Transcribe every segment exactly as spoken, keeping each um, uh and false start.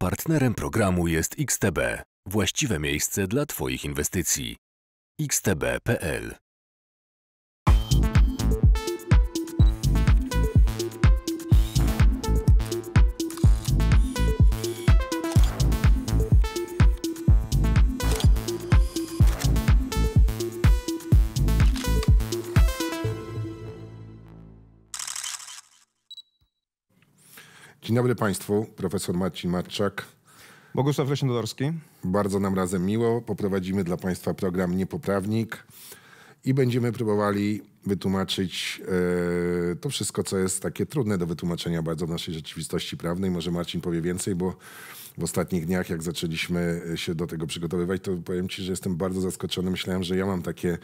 Partnerem programu jest X T B. Właściwe miejsce dla Twoich inwestycji. X T B kropka p l. Dzień dobry Państwu, profesor Marcin Matczak. Bogusław Leśnodorski. Bardzo nam razem miło. Poprowadzimy dla Państwa program Niepoprawnik i będziemy próbowali wytłumaczyć yy, to wszystko, co jest takie trudne do wytłumaczenia bardzo w naszej rzeczywistości prawnej. Może Marcin powie więcej, bo w ostatnich dniach, jak zaczęliśmy się do tego przygotowywać, to powiem Ci, że jestem bardzo zaskoczony. Myślałem, że ja mam takie,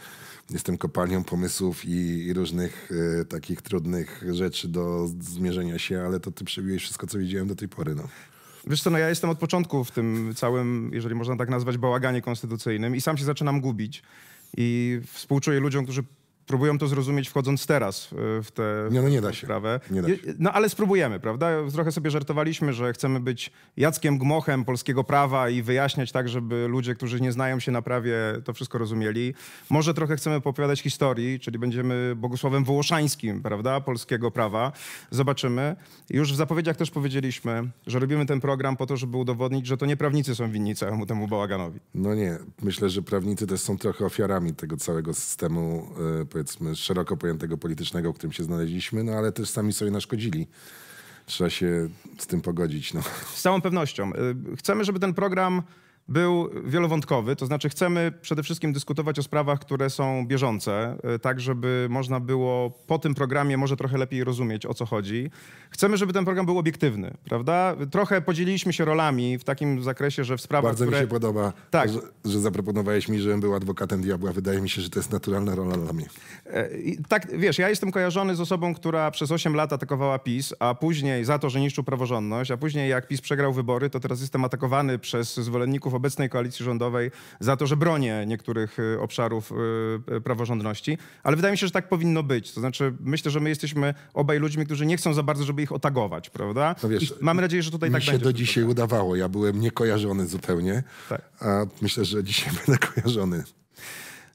jestem kopalnią pomysłów i, i różnych y, takich trudnych rzeczy do zmierzenia się, ale to Ty przebiłeś wszystko, co widziałem do tej pory. No. Wiesz co, no ja jestem od początku w tym całym, jeżeli można tak nazwać, bałaganie konstytucyjnym i sam się zaczynam gubić. I współczuję ludziom, którzy próbują to zrozumieć, wchodząc teraz w tę no, no sprawę. Nie da się. No ale spróbujemy, prawda? Trochę sobie żartowaliśmy, że chcemy być Jackiem Gmochem polskiego prawa i wyjaśniać tak, żeby ludzie, którzy nie znają się na prawie, to wszystko rozumieli. Może trochę chcemy opowiadać historii, czyli będziemy Bogusławem Wołoszańskim, prawda? Polskiego prawa. Zobaczymy. Już w zapowiedziach też powiedzieliśmy, że robimy ten program po to, żeby udowodnić, że to nie prawnicy są winni całemu temu bałaganowi. No nie. Myślę, że prawnicy też są trochę ofiarami tego całego systemu yy, powiedzmy, szeroko pojętego politycznego, w którym się znaleźliśmy, no ale też sami sobie naszkodzili. Trzeba się z tym pogodzić. No. Z całą pewnością. Chcemy, żeby ten program był wielowątkowy, to znaczy chcemy przede wszystkim dyskutować o sprawach, które są bieżące, tak żeby można było po tym programie może trochę lepiej rozumieć, o co chodzi. Chcemy, żeby ten program był obiektywny, prawda? Trochę podzieliliśmy się rolami w takim zakresie, że w sprawach, Bardzo które... mi się podoba, tak. że, że zaproponowałeś mi, żebym był adwokatem diabła. Wydaje mi się, że to jest naturalna rola dla mnie. I tak, wiesz, ja jestem kojarzony z osobą, która przez osiem lat atakowała PiS, a później za to, że niszczył praworządność, a później jak PiS przegrał wybory, to teraz jestem atakowany przez zwolenników obecnej koalicji rządowej za to, że bronię niektórych obszarów praworządności, ale wydaje mi się, że tak powinno być. To znaczy, myślę, że my jesteśmy obaj ludźmi, którzy nie chcą za bardzo, żeby ich otagować, prawda? No wiesz, mamy nadzieję, że tutaj tak będzie. Mi się do dzisiaj udawało. Ja byłem niekojarzony zupełnie, tak. A myślę, że dzisiaj będę kojarzony.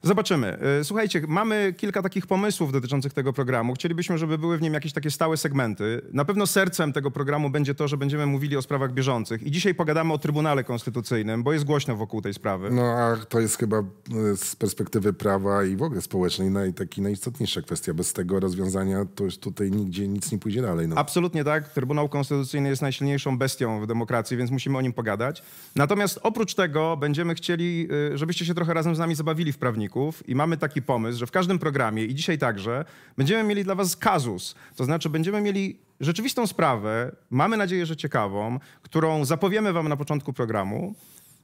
Zobaczymy. Słuchajcie, mamy kilka takich pomysłów dotyczących tego programu. Chcielibyśmy, żeby były w nim jakieś takie stałe segmenty. Na pewno sercem tego programu będzie to, że będziemy mówili o sprawach bieżących. I dzisiaj pogadamy o Trybunale Konstytucyjnym, bo jest głośno wokół tej sprawy. No a to jest chyba z perspektywy prawa i w ogóle społecznej naj, taki najistotniejsza kwestia. Bez tego rozwiązania to już tutaj nigdzie nic nie pójdzie dalej. No. Absolutnie tak. Trybunał Konstytucyjny jest najsilniejszą bestią w demokracji, więc musimy o nim pogadać. Natomiast oprócz tego będziemy chcieli, żebyście się trochę razem z nami zabawili w prawniku. I mamy taki pomysł, że w każdym programie i dzisiaj także będziemy mieli dla was kazus. To znaczy będziemy mieli rzeczywistą sprawę, mamy nadzieję, że ciekawą, którą zapowiemy wam na początku programu.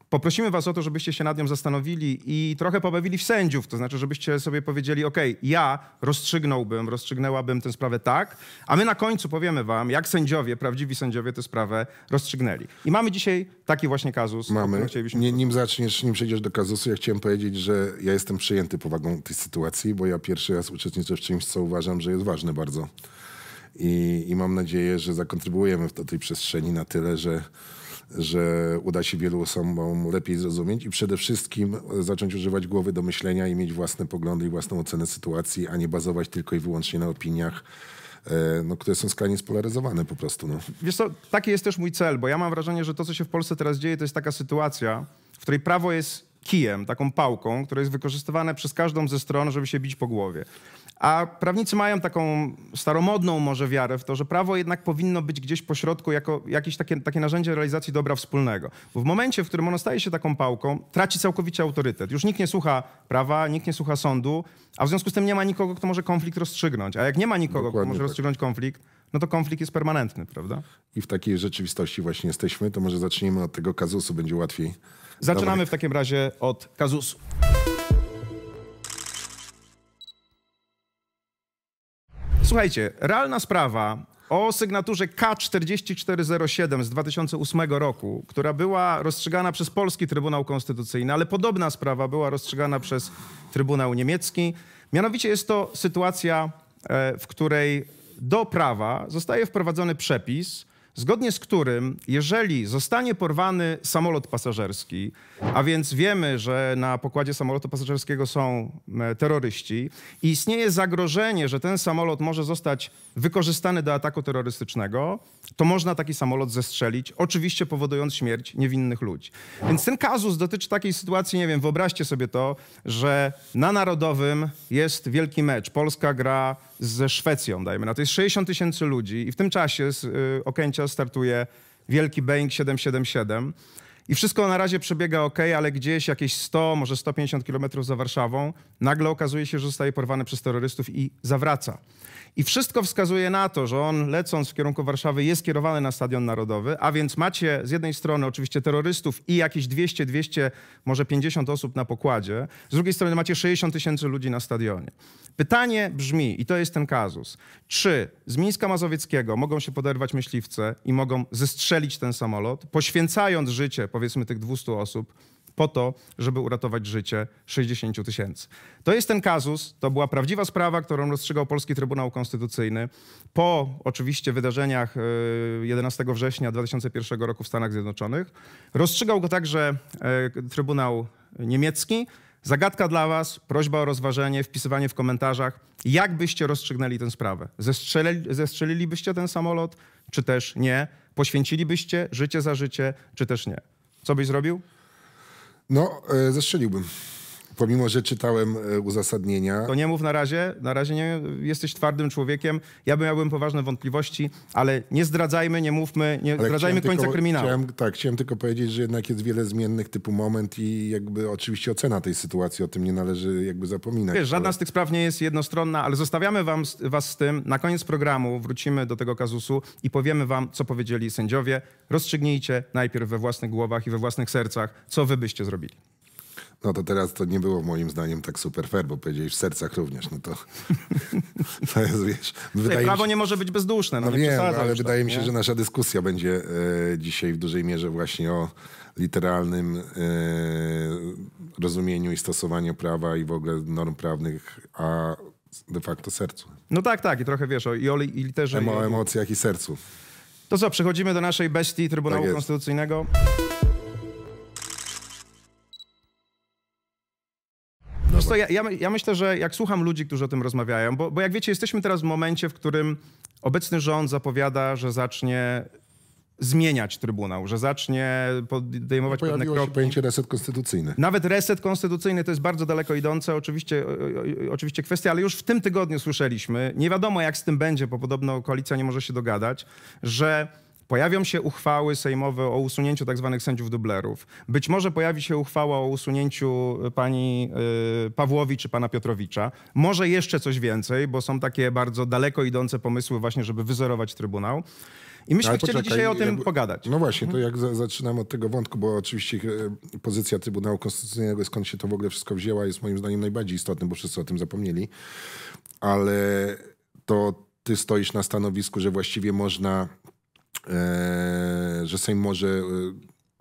Poprosimy was o to, żebyście się nad nią zastanowili i trochę pobawili w sędziów. To znaczy, żebyście sobie powiedzieli, ok, ja rozstrzygnąłbym, rozstrzygnęłabym tę sprawę tak, a my na końcu powiemy wam, jak sędziowie, prawdziwi sędziowie tę sprawę rozstrzygnęli. I mamy dzisiaj taki właśnie kazus. Mamy. Nie, nim zaczniesz, nim przejdziesz do kazusu, ja chciałem powiedzieć, że ja jestem przyjęty powagą tej sytuacji, bo ja pierwszy raz uczestniczę w czymś, co uważam, że jest ważne bardzo. I, i mam nadzieję, że zakontrybuujemy do tej przestrzeni na tyle, że że uda się wielu osobom lepiej zrozumieć i przede wszystkim zacząć używać głowy do myślenia i mieć własne poglądy i własną ocenę sytuacji, a nie bazować tylko i wyłącznie na opiniach, no, które są skrajnie spolaryzowane po prostu. No. Wiesz co, taki jest też mój cel, bo ja mam wrażenie, że to, co się w Polsce teraz dzieje, to jest taka sytuacja, w której prawo jest kijem, taką pałką, która jest wykorzystywana przez każdą ze stron, żeby się bić po głowie. A prawnicy mają taką staromodną może wiarę w to, że prawo jednak powinno być gdzieś pośrodku jako jakieś takie, takie narzędzie realizacji dobra wspólnego. Bo w momencie, w którym ono staje się taką pałką, traci całkowicie autorytet. Już nikt nie słucha prawa, nikt nie słucha sądu, a w związku z tym nie ma nikogo, kto może konflikt rozstrzygnąć. A jak nie ma nikogo, Dokładnie kto może tak. rozstrzygnąć konflikt, no to konflikt jest permanentny, prawda? I w takiej rzeczywistości właśnie jesteśmy, to może zacznijmy od tego kazusu, będzie łatwiej. Zaczynamy Dawaj. w takim razie od kazusu. Słuchajcie, realna sprawa o sygnaturze K cztery tysiące czterysta siedem z dwa tysiące ósmego roku, która była rozstrzygana przez polski Trybunał Konstytucyjny, ale podobna sprawa była rozstrzygana przez Trybunał Niemiecki. Mianowicie jest to sytuacja, w której do prawa zostaje wprowadzony przepis zgodnie z którym jeżeli zostanie porwany samolot pasażerski, a więc wiemy, że na pokładzie samolotu pasażerskiego są terroryści i istnieje zagrożenie, że ten samolot może zostać wykorzystany do ataku terrorystycznego, to można taki samolot zestrzelić, oczywiście powodując śmierć niewinnych ludzi. Więc ten kazus dotyczy takiej sytuacji, nie wiem, wyobraźcie sobie to, że na Narodowym jest wielki mecz. Polska gra ze Szwecją, dajmy na to. Jest sześćdziesiąt tysięcy ludzi i w tym czasie z Okęcia startuje wielki Boeing siedem siedem siedem. I wszystko na razie przebiega ok, ale gdzieś jakieś sto, może sto pięćdziesiąt kilometrów za Warszawą nagle okazuje się, że zostaje porwany przez terrorystów i zawraca. I wszystko wskazuje na to, że on lecąc w kierunku Warszawy jest kierowany na Stadion Narodowy, a więc macie z jednej strony oczywiście terrorystów i jakieś dwieście, dwieście, może pięćdziesiąt osób na pokładzie, z drugiej strony macie sześćdziesiąt tysięcy ludzi na stadionie. Pytanie brzmi, i to jest ten kazus, czy z Mińska-Mazowieckiego mogą się poderwać myśliwce i mogą zestrzelić ten samolot, poświęcając życie, powiedzmy, tych dwustu osób, po to, żeby uratować życie sześćdziesięciu tysięcy. To jest ten kazus, to była prawdziwa sprawa, którą rozstrzygał Polski Trybunał Konstytucyjny po oczywiście wydarzeniach jedenastego września dwa tysiące pierwszego roku w Stanach Zjednoczonych. Rozstrzygał go także Trybunał Niemiecki. Zagadka dla was, prośba o rozważenie, wpisywanie w komentarzach, jak byście rozstrzygnęli tę sprawę. Zestrzelili, zestrzelilibyście ten samolot, czy też nie? Poświęcilibyście życie za życie, czy też nie? Co byś zrobił? No, zestrzeliłbym. Pomimo, że czytałem uzasadnienia... To nie mów na razie. Na razie nie, jesteś twardym człowiekiem. Ja bym miałbym poważne wątpliwości, ale nie zdradzajmy, nie mówmy, nie ale zdradzajmy końca tylko, kryminału. Chciałem, tak, chciałem tylko powiedzieć, że jednak jest wiele zmiennych typu moment i jakby oczywiście ocena tej sytuacji, o tym nie należy jakby zapominać. Wiesz, żadna ale... z tych spraw nie jest jednostronna, ale zostawiamy wam, was z tym. Na koniec programu wrócimy do tego kazusu i powiemy wam, co powiedzieli sędziowie. Rozstrzygnijcie najpierw we własnych głowach i we własnych sercach, co wy byście zrobili. No to teraz to nie było moim zdaniem tak super fair, bo powiedziałeś w sercach również, no to, to jest, wiesz... Wydaje prawo się, nie może być bezduszne, no, no nie wiem, ale tak, wydaje mi się, nie? że nasza dyskusja będzie e, dzisiaj w dużej mierze właśnie o literalnym e, rozumieniu i stosowaniu prawa i w ogóle norm prawnych, a de facto sercu. No tak, tak i trochę wiesz o i, o, i literze... Emo, i o emocjach i sercu. To co, przechodzimy do naszej bestii Trybunału tak Konstytucyjnego. Co, ja, ja myślę, że jak słucham ludzi, którzy o tym rozmawiają, bo, bo jak wiecie, jesteśmy teraz w momencie, w którym obecny rząd zapowiada, że zacznie zmieniać Trybunał, że zacznie podejmować pewne kroki. Pojawiło się pojęcie reset konstytucyjny. Nawet reset konstytucyjny to jest bardzo daleko idąca oczywiście, oczywiście kwestia, ale już w tym tygodniu słyszeliśmy, nie wiadomo jak z tym będzie, bo podobno koalicja nie może się dogadać, że... Pojawią się uchwały sejmowe o usunięciu tak zwanych sędziów dublerów. Być może pojawi się uchwała o usunięciu pani Pawłowicz czy pana Piotrowicza. Może jeszcze coś więcej, bo są takie bardzo daleko idące pomysły właśnie, żeby wyzerować Trybunał. I myśmy chcieli dzisiaj o tym jakby, pogadać. No właśnie, to jak za, zaczynam od tego wątku, bo oczywiście pozycja Trybunału Konstytucyjnego, skąd się to w ogóle wszystko wzięła, jest moim zdaniem najbardziej istotnym, bo wszyscy o tym zapomnieli. Ale to ty stoisz na stanowisku, że właściwie można... Eee, że Sejm może e,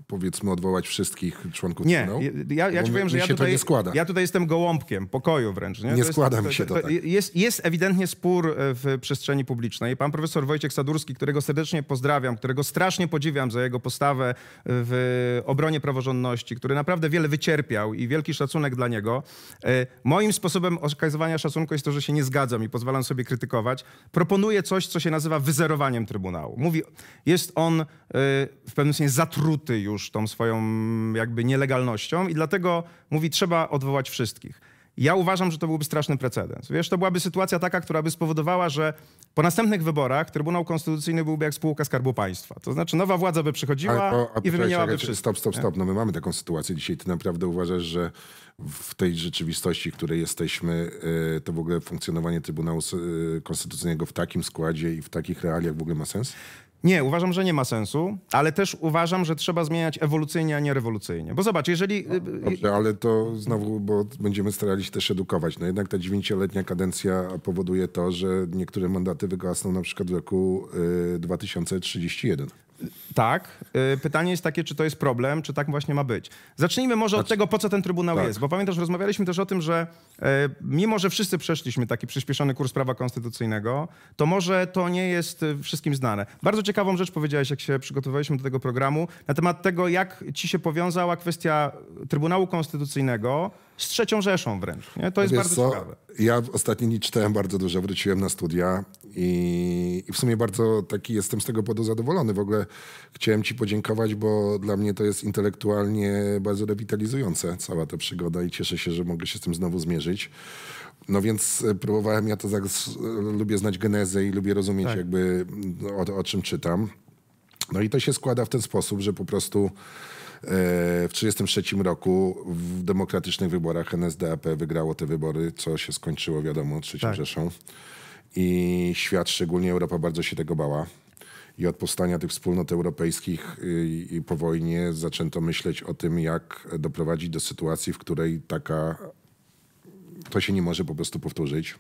powiedzmy odwołać wszystkich członków Trybunału? Nie, ja, ja ci powiem, że ja tutaj, nie składa. ja tutaj jestem gołąbkiem pokoju wręcz. Nie, nie składa mi się to, to, to tak. Jest, jest ewidentnie spór w przestrzeni publicznej. Pan profesor Wojciech Sadurski, którego serdecznie pozdrawiam, którego strasznie podziwiam za jego postawę w obronie praworządności, który naprawdę wiele wycierpiał i wielki szacunek dla niego. Moim sposobem okazywania szacunku jest to, że się nie zgadzam i pozwalam sobie krytykować. Proponuje coś, co się nazywa wyzerowaniem Trybunału. Mówi, jest on w pewnym sensie zatruty już tą swoją jakby nielegalnością i dlatego mówi, trzeba odwołać wszystkich. Ja uważam, że to byłby straszny precedens. Wiesz, to byłaby sytuacja taka, która by spowodowała, że po następnych wyborach Trybunał Konstytucyjny byłby jak spółka Skarbu Państwa. To znaczy nowa władza by przychodziła to, i wymieniałaby czekaj, wszystko. Stop, stop, stop. No my mamy taką sytuację dzisiaj. Ty naprawdę uważasz, że w tej rzeczywistości, w której jesteśmy, to w ogóle funkcjonowanie Trybunału Konstytucyjnego w takim składzie i w takich realiach w ogóle ma sens? Nie, uważam, że nie ma sensu, ale też uważam, że trzeba zmieniać ewolucyjnie, a nie rewolucyjnie. Bo zobacz, jeżeli... No, dobrze, ale to znowu, bo będziemy starali się też edukować. No jednak ta dziewięcioletnia kadencja powoduje to, że niektóre mandaty wygasną na przykład w roku dwa tysiące trzydziestym pierwszym. Tak. Pytanie jest takie, czy to jest problem, czy tak właśnie ma być. Zacznijmy może od tego, po co ten Trybunał tak. jest. Bo pamiętasz, rozmawialiśmy też o tym, że mimo, że wszyscy przeszliśmy taki przyspieszony kurs prawa konstytucyjnego, to może to nie jest wszystkim znane. Bardzo ciekawą rzecz powiedziałeś, jak się przygotowywaliśmy do tego programu, na temat tego, jak ci się powiązała kwestia Trybunału Konstytucyjnego z trzecią Rzeszą wręcz. Nie? To jest Wiesz bardzo co? ciekawe. Ja ostatnio nie czytałem bardzo dużo, wróciłem na studia i, i w sumie bardzo taki jestem z tego powodu zadowolony. W ogóle chciałem ci podziękować, bo dla mnie to jest intelektualnie bardzo rewitalizujące cała ta przygoda i cieszę się, że mogę się z tym znowu zmierzyć. No więc próbowałem, ja to lubię znać genezę i lubię rozumieć tak. jakby o, o czym czytam. No i to się składa w ten sposób, że po prostu w tysiąc dziewięćset trzydziestym trzecim roku w demokratycznych wyborach N S D A P wygrało te wybory, co się skończyło, wiadomo, trzecią tak. Rzeszą. I świat, szczególnie Europa, bardzo się tego bała. I od powstania tych wspólnot europejskich i po wojnie zaczęto myśleć o tym, jak doprowadzić do sytuacji, w której taka... to się nie może po prostu powtórzyć.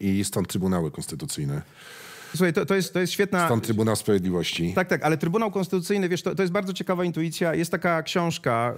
I stąd Trybunały Konstytucyjne. Słuchaj, to, to, jest, to jest świetna... Stąd Trybunał Sprawiedliwości. Tak, tak, ale Trybunał Konstytucyjny, wiesz, to, to jest bardzo ciekawa intuicja. Jest taka książka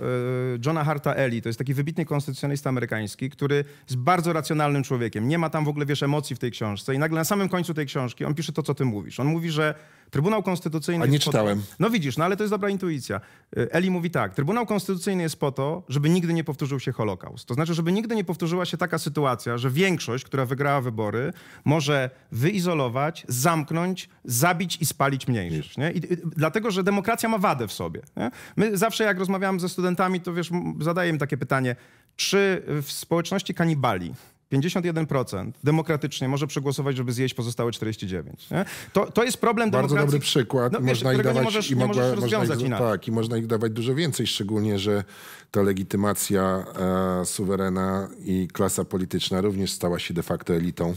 y, Johna Harta Eli, to jest taki wybitny konstytucjonalista amerykański, który jest bardzo racjonalnym człowiekiem. Nie ma tam w ogóle, wiesz, emocji w tej książce. I nagle na samym końcu tej książki on pisze to, co ty mówisz. On mówi, że Trybunał Konstytucyjny... A nie czytałem. To... No widzisz, no ale to jest dobra intuicja. Eli mówi tak, Trybunał Konstytucyjny jest po to, żeby nigdy nie powtórzył się Holokaust. To znaczy, żeby nigdy nie powtórzyła się taka sytuacja, że większość, która wygrała wybory, może wyizolować, zamknąć, zabić i spalić mniejszość. Nie? I, i, dlatego, że demokracja ma wadę w sobie. Nie? My zawsze, jak rozmawiam ze studentami, to wiesz, zadaję im takie pytanie, czy w społeczności kanibali pięćdziesiąt jeden procent demokratycznie może przegłosować, żeby zjeść pozostałe czterdzieści dziewięć. Nie? To, to jest problem demokracji. Bardzo dobry przykład. No, można wiesz, ich dawać, nie możesz, i mogła, nie możesz rozwiązać można ich, inaczej. Tak, i można ich dawać dużo więcej, szczególnie, że ta legitymacja e, suwerena i klasa polityczna również stała się de facto elitą,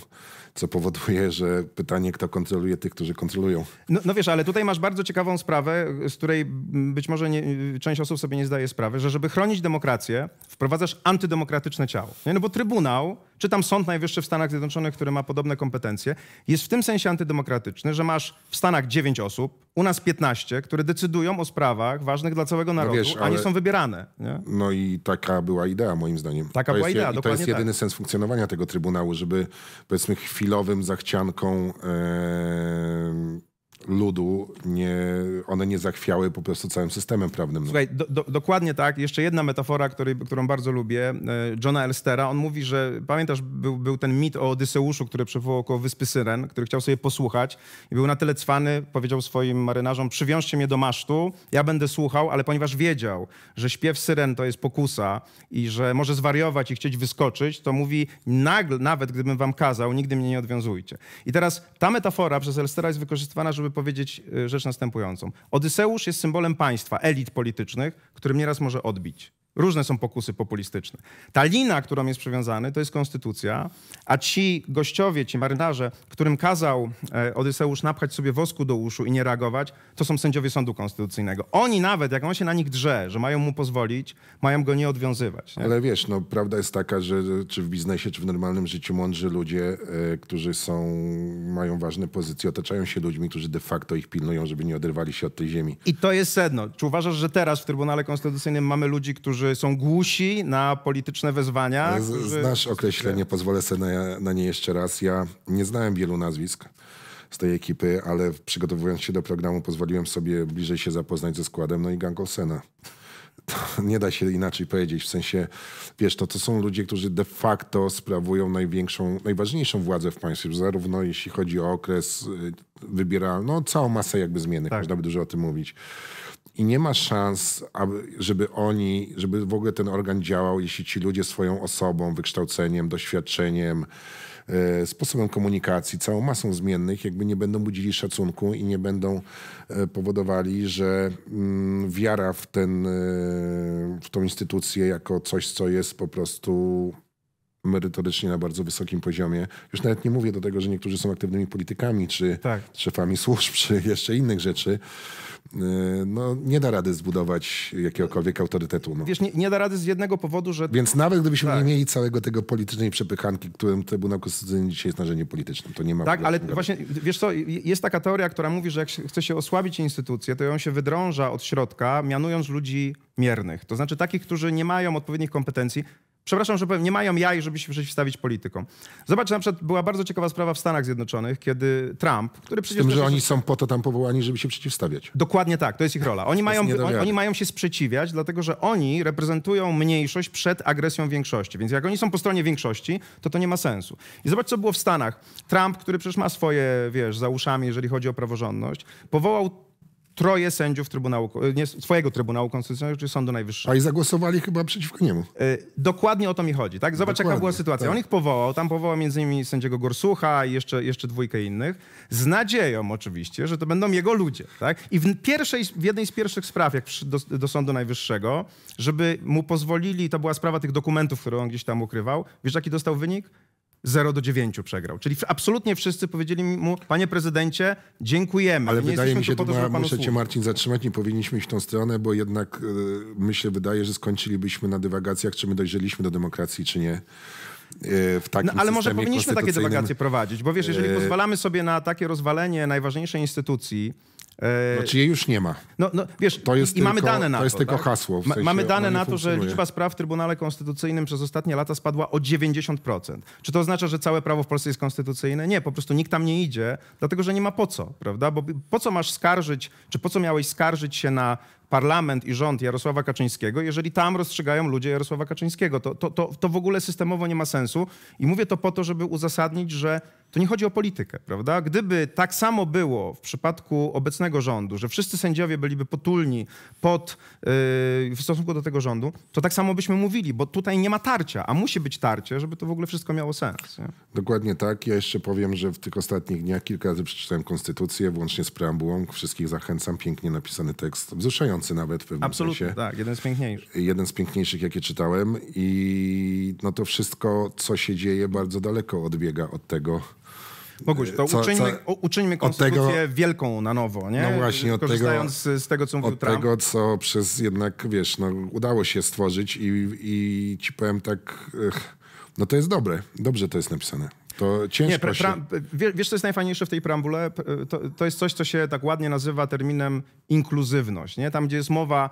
co powoduje, że pytanie, kto kontroluje tych, którzy kontrolują. No, no wiesz, ale tutaj masz bardzo ciekawą sprawę, z której być może nie, część osób sobie nie zdaje sprawy, że żeby chronić demokrację, wprowadzasz antydemokratyczne ciało. Nie? No bo Trybunał, czy tam Sąd Najwyższy w Stanach Zjednoczonych, który ma podobne kompetencje, jest w tym sensie antydemokratyczny, że masz w Stanach dziewięć osób, u nas piętnaście, które decydują o sprawach ważnych dla całego narodu, no wiesz, ale... a nie są wybierane. Nie? No i taka była idea, moim zdaniem. Taka to była jest, idea, i to dokładnie jest jedyny tak. sens funkcjonowania tego Trybunału, żeby powiedzmy chwilę chwilowym zachcianką e, ludu, nie, one nie zachwiały po prostu całym systemem prawnym. Słuchaj, do, do, dokładnie tak. Jeszcze jedna metafora, której, którą bardzo lubię, e, Johna Elstera. On mówi, że pamiętasz, był, był ten mit o Odyseuszu, który przywołał koło Wyspy Syren, który chciał sobie posłuchać i był na tyle cwany, powiedział swoim marynarzom, przywiążcie mnie do masztu, ja będę słuchał, ale ponieważ wiedział, że śpiew syren to jest pokusa i że może zwariować i chcieć wyskoczyć, to mówi, nagle, nawet gdybym wam kazał, nigdy mnie nie odwiązujcie. I teraz ta metafora przez Elstera jest wykorzystywana, żeby powiedzieć rzecz następującą. Odyseusz jest symbolem państwa, elit politycznych, którym nieraz może odbić. Różne są pokusy populistyczne. Ta lina, którą jest przywiązany, to jest konstytucja, a ci gościowie, ci marynarze, którym kazał Odyseusz napchać sobie wosku do uszu i nie reagować, to są sędziowie sądu konstytucyjnego. Oni nawet, jak on się na nich drze, że mają mu pozwolić, mają go nie odwiązywać. Nie? Ale wiesz, no, prawda jest taka, że czy w biznesie, czy w normalnym życiu mądrzy ludzie, y, którzy są, mają ważne pozycje, otaczają się ludźmi, którzy de facto ich pilnują, żeby nie oderwali się od tej ziemi. I to jest sedno. Czy uważasz, że teraz w Trybunale Konstytucyjnym mamy ludzi, którzy Którzy są głusi na polityczne wezwania. Którzy... Znasz określenie, pozwolę sobie na, na nie jeszcze raz. Ja nie znałem wielu nazwisk z tej ekipy, ale przygotowując się do programu pozwoliłem sobie bliżej się zapoznać ze składem, no i Gang Olsena. To nie da się inaczej powiedzieć. W sensie, wiesz, to, to są ludzie, którzy de facto sprawują największą, najważniejszą władzę w państwie, zarówno jeśli chodzi o okres wybieralny, no całą masę jakby zmiennych, tak. Można by dużo o tym mówić. I nie ma szans, aby, żeby oni, żeby w ogóle ten organ działał, jeśli ci ludzie swoją osobą, wykształceniem, doświadczeniem, y, sposobem komunikacji, całą masą zmiennych, jakby nie będą budzili szacunku i nie będą y, powodowali, że y, wiara w, ten, y, w tą instytucję jako coś, co jest po prostu merytorycznie na bardzo wysokim poziomie. Już nawet nie mówię do tego, że niektórzy są aktywnymi politykami, czy tak. szefami służb, czy jeszcze innych rzeczy. No, nie da rady zbudować jakiegokolwiek autorytetu. No. Wiesz, nie, nie da rady z jednego powodu, że... Więc nawet gdybyśmy tak. nie mieli całego tego politycznej przepychanki, którym Trybunał Konstytucyjny dzisiaj jest narzędziem politycznym, to nie ma... Tak, ale właśnie, wiesz co, jest taka teoria, która mówi, że jak chce się osłabić instytucję, to ją się wydrąża od środka, mianując ludzi miernych. To znaczy takich, którzy nie mają odpowiednich kompetencji. Przepraszam, że powiem, nie mają jaj, żeby się przeciwstawić politykom. Zobacz, na przykład była bardzo ciekawa sprawa w Stanach Zjednoczonych, kiedy Trump, który przecież... Z tym, że oni są po to tam powołani, żeby się przeciwstawiać. Dokładnie tak, to jest ich rola. Oni, mają, on, oni mają się sprzeciwiać, dlatego że oni reprezentują mniejszość przed agresją większości. Więc jak oni są po stronie większości, to to nie ma sensu. I zobacz, co było w Stanach. Trump, który przecież ma swoje, wiesz, za uszami, jeżeli chodzi o praworządność, powołał troje sędziów Trybunału, nie, swojego Trybunału Konstytucyjnego, czyli Sądu Najwyższego. A i zagłosowali chyba przeciwko niemu. Y, dokładnie o to mi chodzi, tak? Zobacz, dokładnie, jaka była sytuacja. Tak. On ich powołał, tam powołał między innymi sędziego Gorsucha i jeszcze, jeszcze dwójkę innych, z nadzieją oczywiście, że to będą jego ludzie, tak? I w, pierwszej, w jednej z pierwszych spraw, jak przyszedł do, do Sądu Najwyższego, żeby mu pozwolili, to była sprawa tych dokumentów, które on gdzieś tam ukrywał, wiesz, jaki dostał wynik? zero do dziewięciu przegrał. Czyli absolutnie wszyscy powiedzieli mu, panie prezydencie, dziękujemy. Ale nie wydaje mi się, to, ma, muszę cię, Marcin, zatrzymać, nie powinniśmy iść w tą stronę, bo jednak yy, my się wydaje, że skończylibyśmy na dywagacjach, czy my dojrzeliśmy do demokracji, czy nie. W takim no, ale może powinniśmy takie dywagacje prowadzić, bo wiesz, jeżeli yy... pozwalamy sobie na takie rozwalenie najważniejszej instytucji... Yy... Znaczy jej już nie ma. No, no, wiesz, to jest i tylko, mamy dane na to. To jest to, tylko tak? hasło. W Ma, sensie mamy dane na to, że liczba spraw w Trybunale Konstytucyjnym przez ostatnie lata spadła o dziewięćdziesiąt procent. Czy to oznacza, że całe prawo w Polsce jest konstytucyjne? Nie, po prostu nikt tam nie idzie, dlatego że nie ma po co, prawda? Bo po co masz skarżyć, czy po co miałeś skarżyć się na parlament i rząd Jarosława Kaczyńskiego, jeżeli tam rozstrzygają ludzie Jarosława Kaczyńskiego. To, to, to, to w ogóle systemowo nie ma sensu. I mówię to po to, żeby uzasadnić, że to nie chodzi o politykę, prawda? Gdyby tak samo było w przypadku obecnego rządu, że wszyscy sędziowie byliby potulni pod, yy, w stosunku do tego rządu, to tak samo byśmy mówili, bo tutaj nie ma tarcia, a musi być tarcie, żeby to w ogóle wszystko miało sens. Nie? Dokładnie tak. Ja jeszcze powiem, że w tych ostatnich dniach kilka razy przeczytałem konstytucję, włącznie z preambułą. Wszystkich zachęcam. Pięknie napisany tekst. Wzruszający nawet w pewnym Absolutnie, sensie. Tak. Jeden z piękniejszych. Jeden z piękniejszych, jakie czytałem. I no to wszystko, co się dzieje, bardzo daleko odbiega od tego. Boguś, to co, uczyńmy, co, uczyńmy konstytucję tego, wielką na nowo, nie? No właśnie, od tego, z tego, co mówił od Trump. tego, co przez jednak, wiesz, no, udało się stworzyć i, i ci powiem tak, no to jest dobre. Dobrze to jest napisane. To ciężko nie, się... Wiesz, co jest najfajniejsze w tej preambule? To, to jest coś, co się tak ładnie nazywa terminem inkluzywność. Nie? Tam, gdzie jest mowa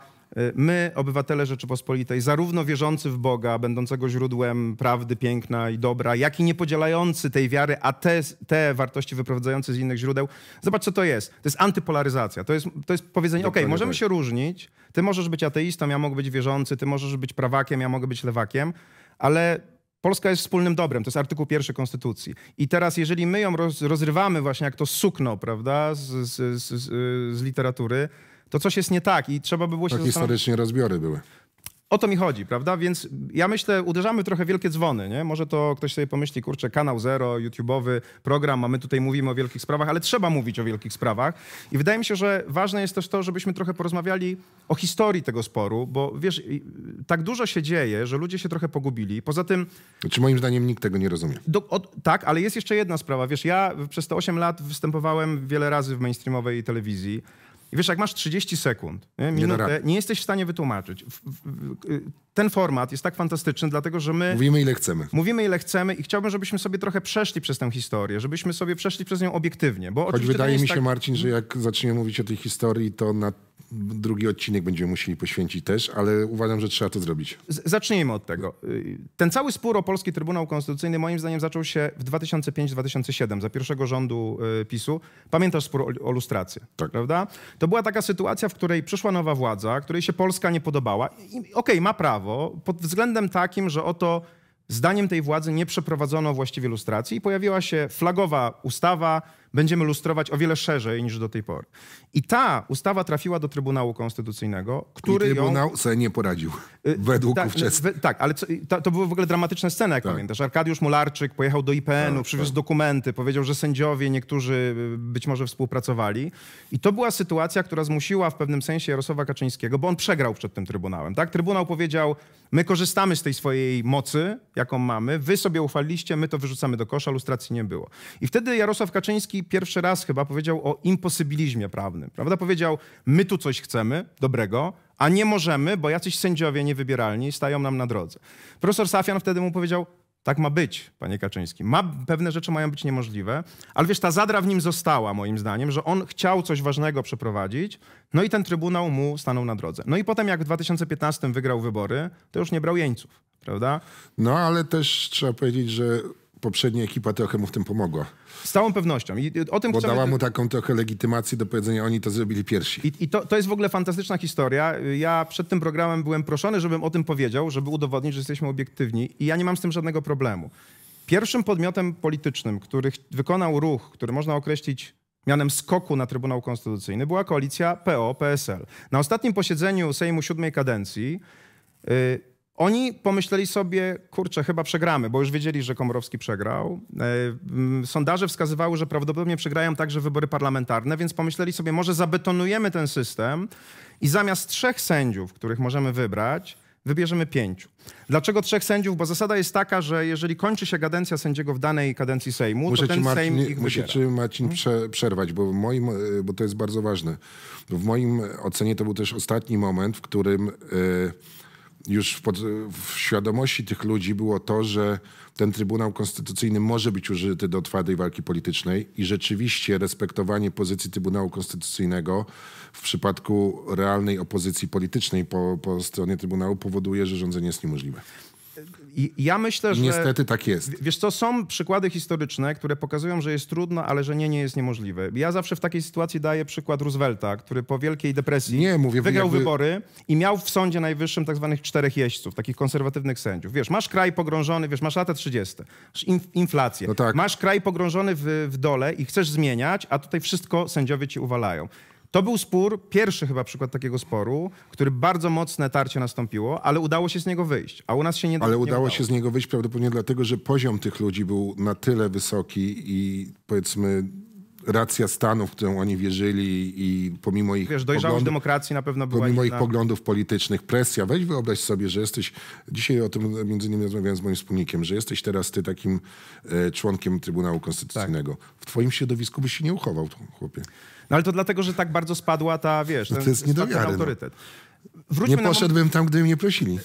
my, obywatele Rzeczypospolitej, zarówno wierzący w Boga, będącego źródłem prawdy, piękna i dobra, jak i niepodzielający tej wiary, a te, te wartości wyprowadzające z innych źródeł. Zobacz, co to jest. To jest antypolaryzacja. To jest, to jest powiedzenie, okej, okay, możemy się różnić, ty możesz być ateistą, ja mogę być wierzący, ty możesz być prawakiem, ja mogę być lewakiem, ale... Polska jest wspólnym dobrem, to jest artykuł pierwszy Konstytucji. I teraz, jeżeli my ją roz, rozrywamy właśnie jak to sukno, prawda, z, z, z, z literatury, to coś jest nie tak i trzeba by było się tak zastanowić... historycznie rozbiory były. O to mi chodzi, prawda? Więc ja myślę, uderzamy trochę wielkie dzwony, nie? Może to ktoś sobie pomyśli, kurczę, Kanał Zero, YouTube'owy program, a my tutaj mówimy o wielkich sprawach, ale trzeba mówić o wielkich sprawach. I wydaje mi się, że ważne jest też to, żebyśmy trochę porozmawiali o historii tego sporu, bo wiesz, tak dużo się dzieje, że ludzie się trochę pogubili. Poza tym... Znaczy moim zdaniem nikt tego nie rozumie. Do, o, tak, ale jest jeszcze jedna sprawa. Wiesz, ja przez te osiem lat występowałem wiele razy w mainstreamowej telewizji. I wiesz, jak masz trzydzieści sekund, nie? minutę, nie jesteś w stanie wytłumaczyć. Ten format jest tak fantastyczny, dlatego że my... Mówimy ile chcemy. Mówimy ile chcemy i chciałbym, żebyśmy sobie trochę przeszli przez tę historię, żebyśmy sobie przeszli przez nią obiektywnie. Bo choć wydaje mi się, tak... Marcin, że jak zaczniemy mówić o tej historii, to na drugi odcinek będziemy musieli poświęcić też, ale uważam, że trzeba to zrobić. Z zacznijmy od tego. Ten cały spór o Polski Trybunał Konstytucyjny moim zdaniem zaczął się w dwa tysiące piątym dwa tysiące siódmym, za pierwszego rządu PiSu. Pamiętasz spór o, o lustrację, tak, prawda? To była taka sytuacja, w której przyszła nowa władza, której się Polska nie podobała. Okej, okay, ma prawo, pod względem takim, że oto zdaniem tej władzy nie przeprowadzono właściwie lustracji i pojawiła się flagowa ustawa będziemy lustrować o wiele szerzej niż do tej pory. I ta ustawa trafiła do Trybunału Konstytucyjnego, który I Trybunał ją... sobie nie poradził, według tak, ówczesnych. Tak, ale co, ta, to były w ogóle dramatyczne sceny, jak tak. pamiętasz. Arkadiusz Mularczyk pojechał do I P N u, tak, przywiózł tak. dokumenty, powiedział, że sędziowie niektórzy być może współpracowali. I to była sytuacja, która zmusiła w pewnym sensie Jarosława Kaczyńskiego, bo on przegrał przed tym Trybunałem. Tak? Trybunał powiedział, my korzystamy z tej swojej mocy, jaką mamy, wy sobie uchwaliliście, my to wyrzucamy do kosza, lustracji nie było. I wtedy Jarosław Kaczyński pierwszy raz chyba powiedział o imposybilizmie prawnym. Prawda? Powiedział, my tu coś chcemy dobrego, a nie możemy, bo jacyś sędziowie niewybieralni stają nam na drodze. Profesor Safian wtedy mu powiedział, tak ma być, panie Kaczyński. Ma, pewne rzeczy mają być niemożliwe, ale wiesz, ta zadra w nim została, moim zdaniem, że on chciał coś ważnego przeprowadzić, no i ten Trybunał mu stanął na drodze. No i potem, jak w dwa tysiące piętnastym wygrał wybory, to już nie brał jeńców, prawda? No, ale też trzeba powiedzieć, że poprzednia ekipa trochę mu w tym pomogła. Z całą pewnością. I o tym, bo dała mu taką trochę legitymację do powiedzenia, oni to zrobili pierwsi. I, i to, to jest w ogóle fantastyczna historia. Ja przed tym programem byłem proszony, żebym o tym powiedział, żeby udowodnić, że jesteśmy obiektywni i ja nie mam z tym żadnego problemu. Pierwszym podmiotem politycznym, który wykonał ruch, który można określić mianem skoku na Trybunał Konstytucyjny, była koalicja P O P S L. Na ostatnim posiedzeniu Sejmu siódmej kadencji yy, oni pomyśleli sobie, kurczę, chyba przegramy, bo już wiedzieli, że Komorowski przegrał. Sondaże wskazywały, że prawdopodobnie przegrają także wybory parlamentarne, więc pomyśleli sobie, może zabetonujemy ten system i zamiast trzech sędziów, których możemy wybrać, wybierzemy pięciu. Dlaczego trzech sędziów? Bo zasada jest taka, że jeżeli kończy się kadencja sędziego w danej kadencji Sejmu, muszę to ten Marcin, Sejm ich muszę wybiera. Muszę ci, Marcin, prze, przerwać, bo, w moim, bo to jest bardzo ważne. W moim ocenie to był też ostatni moment, w którym... Yy, Już w, pod, w świadomości tych ludzi było to, że ten Trybunał Konstytucyjny może być użyty do twardej walki politycznej i rzeczywiście respektowanie pozycji Trybunału Konstytucyjnego w przypadku realnej opozycji politycznej po, po stronie Trybunału powoduje, że rządzenie jest niemożliwe. I ja myślę, że... Niestety tak jest. Wiesz co, są przykłady historyczne, które pokazują, że jest trudno, ale że nie, nie jest niemożliwe. Ja zawsze w takiej sytuacji daję przykład Roosevelta, który po Wielkiej Depresji nie, mówię, wygrał jakby... wybory i miał w Sądzie Najwyższym tak zwanych czterech jeźdźców, takich konserwatywnych sędziów. Wiesz, masz kraj pogrążony, wiesz, masz lata trzydzieste, masz in, inflację, no tak. masz kraj pogrążony w, w dole i chcesz zmieniać, a tutaj wszystko sędziowie ci uwalają. To był spór, pierwszy chyba przykład takiego sporu, który bardzo mocne tarcie nastąpiło, ale udało się z niego wyjść, a u nas się nie, ale nie udało. Ale udało się z niego wyjść prawdopodobnie dlatego, że poziom tych ludzi był na tyle wysoki i powiedzmy racja stanu, w którą oni wierzyli i pomimo ich Wiesz, dojrzałość poglądów, demokracji na pewno była pomimo ich na... poglądów politycznych, presja. Weź wyobraź sobie, że jesteś, dzisiaj o tym między innymi rozmawiałem z moim wspólnikiem, że jesteś teraz ty takim e, członkiem Trybunału Konstytucyjnego. Tak. W twoim środowisku byś się nie uchował, chłopie. No ale to dlatego, że tak bardzo spadła ta, wiesz, ten, no to jest nie do wiary, ten autorytet. Wróćmy nie poszedłbym tam, gdyby mnie prosili.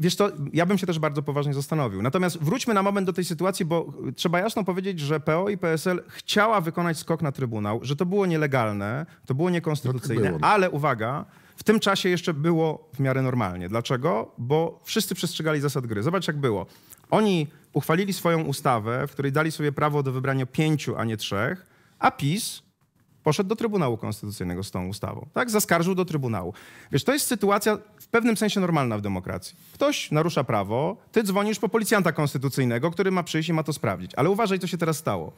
Wiesz co, ja bym się też bardzo poważnie zastanowił. Natomiast wróćmy na moment do tej sytuacji, bo trzeba jasno powiedzieć, że P O i P S L chciała wykonać skok na Trybunał, że to było nielegalne, to było niekonstytucyjne, no tak było. Ale uwaga, w tym czasie jeszcze było w miarę normalnie. Dlaczego? Bo wszyscy przestrzegali zasad gry. Zobacz, jak było. Oni uchwalili swoją ustawę, w której dali sobie prawo do wybrania pięciu, a nie trzech, a PiS poszedł do Trybunału Konstytucyjnego z tą ustawą. Tak? Zaskarżył do Trybunału. Wiesz, to jest sytuacja w pewnym sensie normalna w demokracji. Ktoś narusza prawo, ty dzwonisz po policjanta konstytucyjnego, który ma przyjść i ma to sprawdzić. Ale uważaj, co się teraz stało.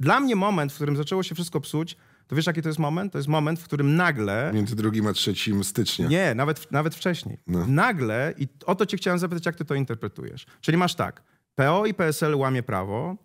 Dla mnie moment, w którym zaczęło się wszystko psuć, to wiesz, jaki to jest moment? To jest moment, w którym nagle... Między drugim a trzecim stycznia. Nie, nawet, nawet wcześniej. No. Nagle, i o to cię chciałem zapytać, jak ty to interpretujesz. Czyli masz tak, P O i P S L łamie prawo,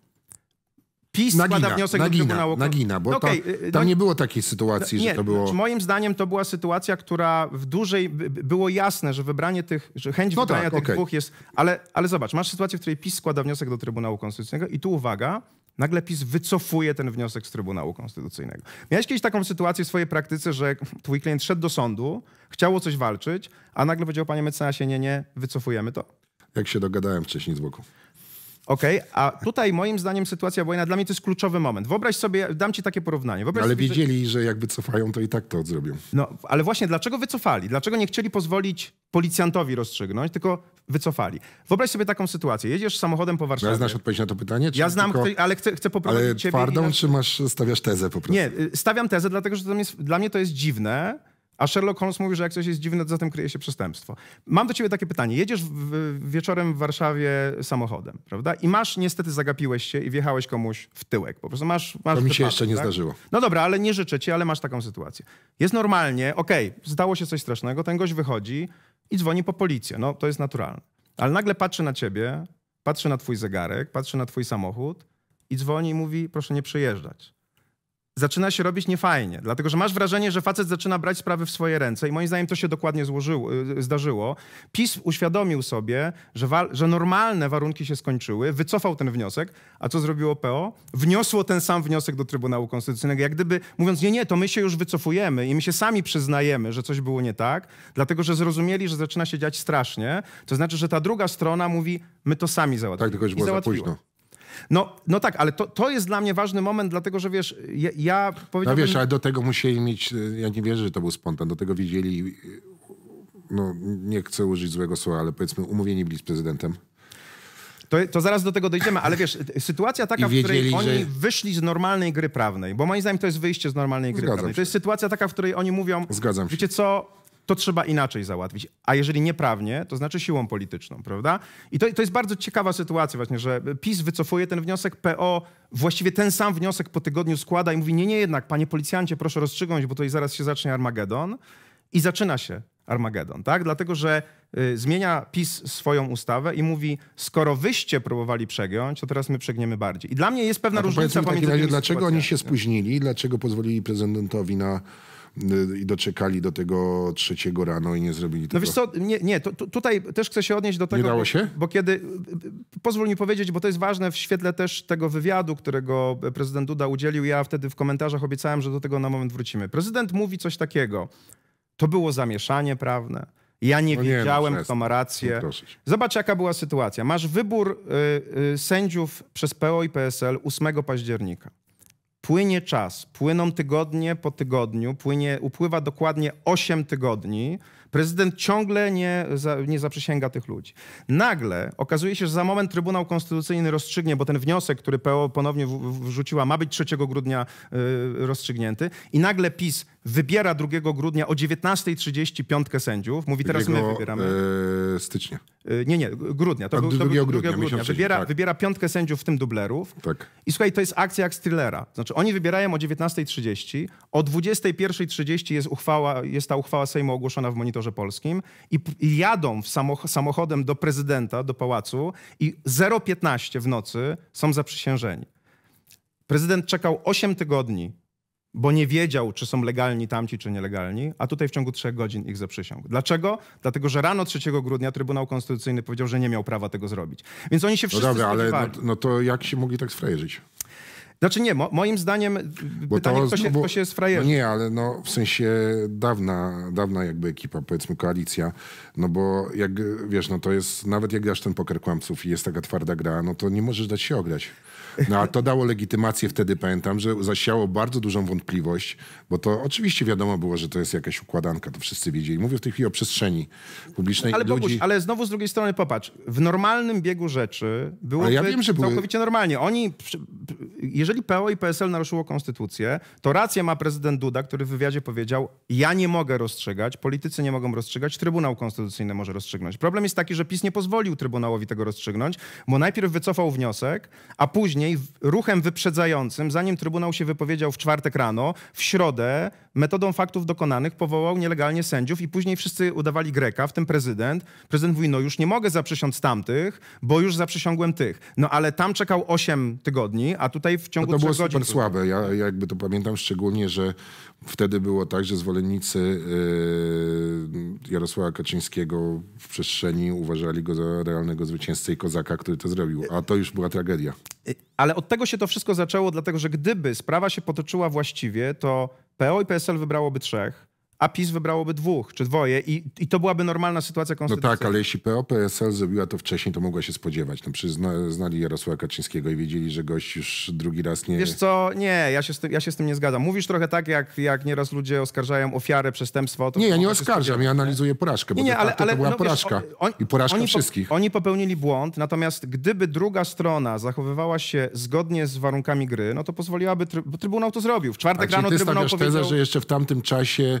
PiS nagina, składa wniosek nagina, do Trybunału Nagina, bo no okay, tam no, nie było takiej sytuacji, nie, że to było... Moim zdaniem to była sytuacja, która w dużej... Było jasne, że wybranie tych... Że chęć no wybrania tak, tych okay. dwóch jest... Ale, ale zobacz, masz sytuację, w której PiS składa wniosek do Trybunału Konstytucyjnego i tu uwaga, nagle PiS wycofuje ten wniosek z Trybunału Konstytucyjnego. Miałeś kiedyś taką sytuację w swojej praktyce, że twój klient szedł do sądu, chciał o coś walczyć, a nagle powiedział, panie mecenasie, nie, nie, wycofujemy to? Jak się dogadałem wcześniej z boku. Okej, okay, a tutaj moim zdaniem sytuacja wojna, dla mnie to jest kluczowy moment. Wyobraź sobie, dam ci takie porównanie. Wyobraź ale sobie, wiedzieli, że... że jak wycofają, to i tak to zrobią. No, ale właśnie dlaczego wycofali? Dlaczego nie chcieli pozwolić policjantowi rozstrzygnąć, tylko wycofali? Wyobraź sobie taką sytuację. Jedziesz samochodem po Warszawie. Ja znasz odpowiedź na to pytanie? Czy ja znam, tylko... chcę, ale chcę, chcę poprowadzić ale ciebie. Ale twardą, i... czy masz, stawiasz tezę po prostu? Nie, stawiam tezę, dlatego że to jest, dla mnie to jest dziwne, A Sherlock Holmes mówi, że jak coś jest dziwne, to za tym kryje się przestępstwo. Mam do ciebie takie pytanie. Jedziesz w, wieczorem w Warszawie samochodem, prawda? I masz, niestety zagapiłeś się i wjechałeś komuś w tyłek. Po prostu masz... masz to mi się wypadek, jeszcze nie tak? zdarzyło. No dobra, ale nie życzę ci, ale masz taką sytuację. Jest normalnie, okej, okay, zdało się coś strasznego, ten gość wychodzi i dzwoni po policję. No to jest naturalne. Ale nagle patrzy na ciebie, patrzy na twój zegarek, patrzy na twój samochód i dzwoni i mówi, proszę nie przejeżdżać. Zaczyna się robić niefajnie, dlatego że masz wrażenie, że facet zaczyna brać sprawy w swoje ręce i moim zdaniem to się dokładnie złożyło, zdarzyło. PiS uświadomił sobie, że, że normalne warunki się skończyły, wycofał ten wniosek, a co zrobiło P O? Wniosło ten sam wniosek do Trybunału Konstytucyjnego, jak gdyby mówiąc, nie, nie, to my się już wycofujemy i my się sami przyznajemy, że coś było nie tak, dlatego że zrozumieli, że zaczyna się dziać strasznie, to znaczy, że ta druga strona mówi, my to sami załatwimy. Tak, tylko już było za późno. No, no tak, ale to, to jest dla mnie ważny moment, dlatego że wiesz, ja, ja powiedziałem... No wiesz, ale do tego musieli mieć, ja nie wierzę, że to był spontan, do tego widzieli, no nie chcę użyć złego słowa, ale powiedzmy umówieni byli z prezydentem. To, to zaraz do tego dojdziemy, ale wiesz, sytuacja taka, wiedzieli, w której oni że... wyszli z normalnej gry prawnej, bo moim zdaniem to jest wyjście z normalnej gry Zgadzam prawnej. Się. To jest sytuacja taka, w której oni mówią, Zgadzam wiecie się. co... to trzeba inaczej załatwić. A jeżeli nie prawnie, to znaczy siłą polityczną, prawda? I to, to jest bardzo ciekawa sytuacja właśnie, że PiS wycofuje ten wniosek, P O właściwie ten sam wniosek po tygodniu składa i mówi, nie, nie jednak, panie policjancie, proszę rozstrzygnąć, bo tutaj zaraz się zacznie Armagedon. I zaczyna się Armagedon, tak? Dlatego, że y, zmienia PiS swoją ustawę i mówi, skoro wyście próbowali przegiąć, to teraz my przegniemy bardziej. I dla mnie jest pewna różnica pomiędzy tymi dlaczego oni się spóźnili? Dlaczego pozwolili prezydentowi na... i doczekali do tego trzeciego rano i nie zrobili tego. No wiesz co, nie, nie to, to, tutaj też chcę się odnieść do tego, nie dało się? Bo, bo kiedy, pozwól mi powiedzieć, bo to jest ważne w świetle też tego wywiadu, którego prezydent Duda udzielił, ja wtedy w komentarzach obiecałem, że do tego na moment wrócimy. Prezydent mówi coś takiego, to było zamieszanie prawne, ja nie no wiedziałem, nie, no, kto ma rację. Zobacz, jaka była sytuacja. Masz wybór y, y, sędziów przez P O i P S L ósmego października. Płynie czas, płyną tygodnie po tygodniu, płynie, upływa dokładnie osiem tygodni. Prezydent ciągle nie, za, nie zaprzysięga tych ludzi. Nagle okazuje się, że za moment Trybunał Konstytucyjny rozstrzygnie, bo ten wniosek, który P O ponownie wrzuciła, ma być trzeciego grudnia yy, rozstrzygnięty. I nagle PiS wybiera drugiego grudnia o dziewiętnastej trzydzieści piątkę sędziów. Mówi, teraz my wybieramy. Yy, stycznia. Yy, nie, nie, grudnia. To, był, to był drugiego grudnia. Wybiera, tak. wybiera piątkę sędziów, w tym dublerów. Tak. I słuchaj, to jest akcja jak z thrillera. Znaczy oni wybierają o dziewiętnastej trzydzieści, o dwudziestej pierwszej trzydzieści jest uchwała, jest ta uchwała Sejmu ogłoszona w Monitorze Polskim i, i jadą w samo, samochodem do prezydenta, do pałacu i zero piętnaście w nocy są zaprzysiężeni. Prezydent czekał osiem tygodni, bo nie wiedział, czy są legalni tamci, czy nielegalni, a tutaj w ciągu trzech godzin ich zaprzysiągł. Dlaczego? Dlatego, że rano trzeciego grudnia Trybunał Konstytucyjny powiedział, że nie miał prawa tego zrobić. Więc oni się wszyscy no dobra, ale no, no to jak się mogli tak sfrajerzyć? Znaczy nie, mo moim zdaniem bo pytanie, to, kto się, bo, kto się sfrajerzy. No nie, ale no, w sensie dawna, dawna jakby ekipa, powiedzmy koalicja, no bo jak wiesz, no to jest, nawet jak grasz ten poker kłamców i jest taka twarda gra, no to nie możesz dać się ograć. No a to dało legitymację wtedy, pamiętam, że zasiało bardzo dużą wątpliwość, bo to oczywiście wiadomo było, że to jest jakaś układanka, to wszyscy wiedzieli. Mówię w tej chwili o przestrzeni publicznej. Ale, ludzi... Boguś, ale znowu z drugiej strony popatrz, w normalnym biegu rzeczy byłoby ja wiem, że były... całkowicie normalnie. Oni, jeżeli P O i P S L naruszyło konstytucję, to rację ma prezydent Duda, który w wywiadzie powiedział, ja nie mogę rozstrzygać, politycy nie mogą rozstrzygać, Trybunał Konstytucyjny może rozstrzygnąć. Problem jest taki, że PiS nie pozwolił Trybunałowi tego rozstrzygnąć, bo najpierw wycofał wniosek, a później ruchem wyprzedzającym, zanim Trybunał się wypowiedział w czwartek rano, w środę metodą faktów dokonanych powołał nielegalnie sędziów i później wszyscy udawali Greka, w tym prezydent. Prezydent mówi, no już nie mogę zaprzysiąc tamtych, bo już zaprzysiągłem tych. No ale tam czekał osiem tygodni, a tutaj w ciągu no trzech godzin... To było super słabe. Ja, ja jakby to pamiętam szczególnie, że wtedy było tak, że zwolennicy yy, Jarosława Kaczyńskiego w przestrzeni uważali go za realnego zwycięzcę i kozaka, który to zrobił. A to już była tragedia. Ale od tego się to wszystko zaczęło, dlatego że gdyby sprawa się potoczyła właściwie, to P O i P S L wybrałoby trzech, a PiS wybrałoby dwóch czy dwoje i, i to byłaby normalna sytuacja konstytucyjna. No tak, ale jeśli P O, P S L zrobiła to wcześniej, to mogła się spodziewać. No przecież zna, znali Jarosława Kaczyńskiego i wiedzieli, że gość już drugi raz nie... Wiesz co, nie, ja się z tym, ja się z tym nie zgadzam. Mówisz trochę tak, jak, jak nieraz ludzie oskarżają ofiarę przestępstwa. O to, nie, ja nie oskarżam, ja analizuję porażkę, bo nie, nie, ale, to, ale, to była no, porażka wiesz, on, i porażka oni wszystkich. Po, oni popełnili błąd, natomiast gdyby druga strona zachowywała się zgodnie z warunkami gry, no to pozwoliłaby, tryb, bo Trybunał to zrobił. W czwartek rano Trybunał powiedział... Ty stawiasz tezę, że jeszcze w tamtym czasie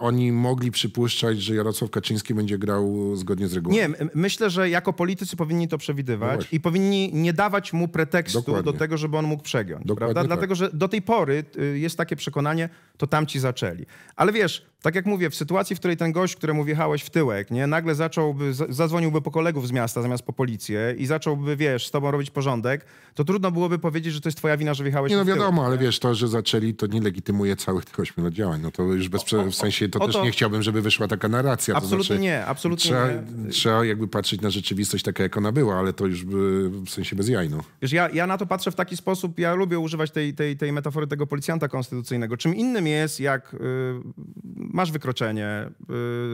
oni mogli przypuszczać, że Jarosław Kaczyński będzie grał zgodnie z regułami. Nie, myślę, że jako politycy powinni to przewidywać no i powinni nie dawać mu pretekstu Dokładnie. do tego, żeby on mógł przegiąć. Dokładnie prawda? Tak. Dlatego, że do tej pory jest takie przekonanie, to tamci zaczęli. Ale wiesz, tak jak mówię, w sytuacji, w której ten gość, któremu wjechałeś w tyłek, nie, nagle zacząłby, zadzwoniłby po kolegów z miasta zamiast po policję i zacząłby, wiesz, z tobą robić porządek, to trudno byłoby powiedzieć, że to jest twoja wina, że wjechałeś nie, no w tyłek. No wiadomo, ale wiesz, to, że zaczęli, to nie legitymuje całych tych ośmiu działań. No to już bez o, o, o, w sensie, to, to też nie chciałbym, żeby wyszła taka narracja. Absolutnie to znaczy, nie, absolutnie trzeba, nie. Trzeba jakby patrzeć na rzeczywistość taka, jak ona była, ale to już by, w sensie bez jaj, no. Wiesz, ja, ja na to patrzę w taki sposób, ja lubię używać tej, tej, tej metafory tego policjanta konstytucyjnego. Czym innym jest, jak y, masz wykroczenie,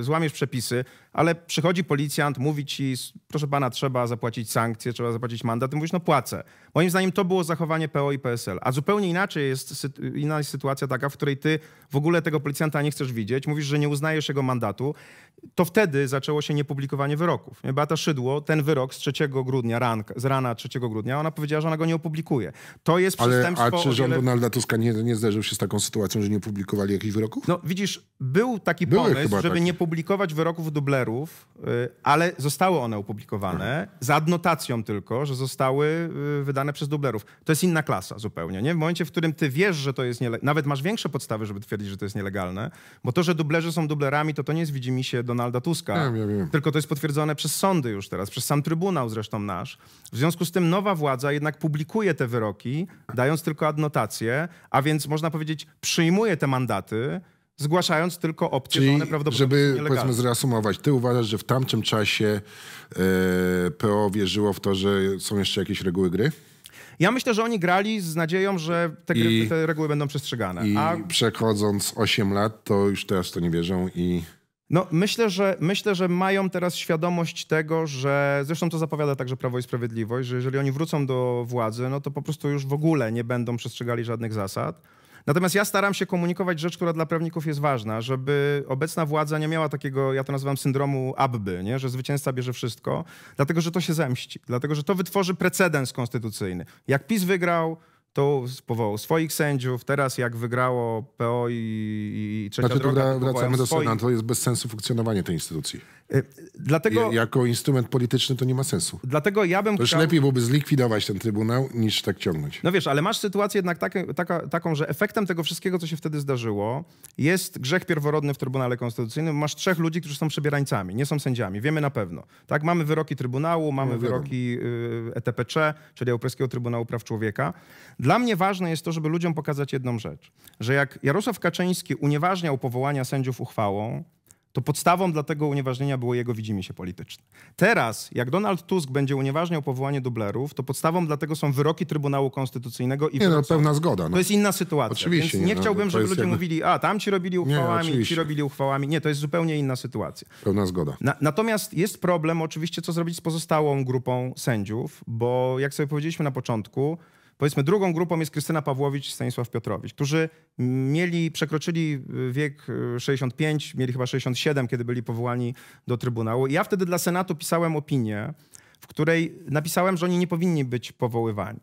y, złamiesz przepisy, ale przychodzi policjant, mówi ci, proszę pana, trzeba zapłacić sankcje, trzeba zapłacić mandat, ty mówisz, no płacę. Moim zdaniem to było zachowanie P O i P S L. A zupełnie inaczej jest sy- inna jest sytuacja taka, w której ty w ogóle tego policjanta nie chcesz widzieć, mówisz, że nie uznajesz jego mandatu, to wtedy zaczęło się niepublikowanie wyroków. Beata Szydło, ten wyrok z trzeciego grudnia, rank, z rana trzeciego grudnia, ona powiedziała, że ona go nie opublikuje. To jest przestępstwo... Ale, a czy rząd Donalda Tuska nie, nie zderzył się z taką sytuacją, że nie publikowali jakichś wyroków? No widzisz, był taki Były pomysł, żeby taki. nie publikować wyroków dublerów, ale zostały one opublikowane z adnotacją tylko, że zostały wydane przez dublerów. To jest inna klasa zupełnie. Nie? W momencie, w którym ty wiesz, że to jest nielegalne, nawet masz większe podstawy, żeby twierdzić, że to jest nielegalne, bo to, że dublerzy są dublerami, to to nie jest widzimisię Donalda Tuska, ja, ja, ja. tylko to jest potwierdzone przez sądy już teraz, przez sam Trybunał zresztą nasz. W związku z tym nowa władza jednak publikuje te wyroki, dając tylko adnotację, a więc można powiedzieć przyjmuje te mandaty, zgłaszając tylko opcje, czyli, że one prawdopodobnie żeby, nielegalne. Powiedzmy, zreasumować, ty uważasz, że w tamtym czasie e, P O wierzyło w to, że są jeszcze jakieś reguły gry? Ja myślę, że oni grali z nadzieją, że te, I, te reguły będą przestrzegane. I a... przechodząc osiem lat, to już teraz to nie wierzą i... No, myślę, że, myślę, że mają teraz świadomość tego, że zresztą to zapowiada także Prawo i Sprawiedliwość, że jeżeli oni wrócą do władzy, no to po prostu już w ogóle nie będą przestrzegali żadnych zasad. Natomiast ja staram się komunikować rzecz, która dla prawników jest ważna, żeby obecna władza nie miała takiego, ja to nazywam syndromu Abby, nie? Że zwycięzca bierze wszystko, dlatego że to się zemści, dlatego że to wytworzy precedens konstytucyjny. Jak PiS wygrał, to powołał swoich sędziów, teraz jak wygrało P O i, i Trzecia znaczy, Droga... Wracamy do Senatu, jest bez sensu funkcjonowanie tej instytucji. Yy, dlatego, jako instrument polityczny to nie ma sensu. Dlatego ja bym to już chciał... lepiej byłoby zlikwidować ten Trybunał, niż tak ciągnąć. No wiesz, ale masz sytuację jednak tak, taka, taką, że efektem tego wszystkiego, co się wtedy zdarzyło, jest grzech pierworodny w Trybunale Konstytucyjnym. Masz trzech ludzi, którzy są przebierańcami, nie są sędziami. Wiemy na pewno. Tak? Mamy wyroki Trybunału, mamy no, wyroki yy, E T P C, czyli Europejskiego Trybunału Praw Człowieka. Dla mnie ważne jest to, żeby ludziom pokazać jedną rzecz, że jak Jarosław Kaczyński unieważniał powołania sędziów uchwałą, to podstawą dla tego unieważnienia było jego widzimisię polityczne. Teraz, jak Donald Tusk będzie unieważniał powołanie dublerów, to podstawą dla tego są wyroki Trybunału Konstytucyjnego i... Nie, no, pełna zgoda. No. To jest inna sytuacja. Oczywiście. Więc nie, nie chciałbym, no, żeby ludzie jakby... mówili, a tam ci robili uchwałami, nie, ci robili uchwałami. Nie, to jest zupełnie inna sytuacja. Pełna zgoda. Na, natomiast jest problem oczywiście, co zrobić z pozostałą grupą sędziów, bo jak sobie powiedzieliśmy na początku, powiedzmy, drugą grupą jest Krystyna Pawłowicz i Stanisław Piotrowicz, którzy mieli, przekroczyli wiek sześćdziesiąt pięć, mieli chyba sześćdziesiąt siedem, kiedy byli powołani do Trybunału. Ja wtedy dla Senatu pisałem opinię, w której napisałem, że oni nie powinni być powoływani.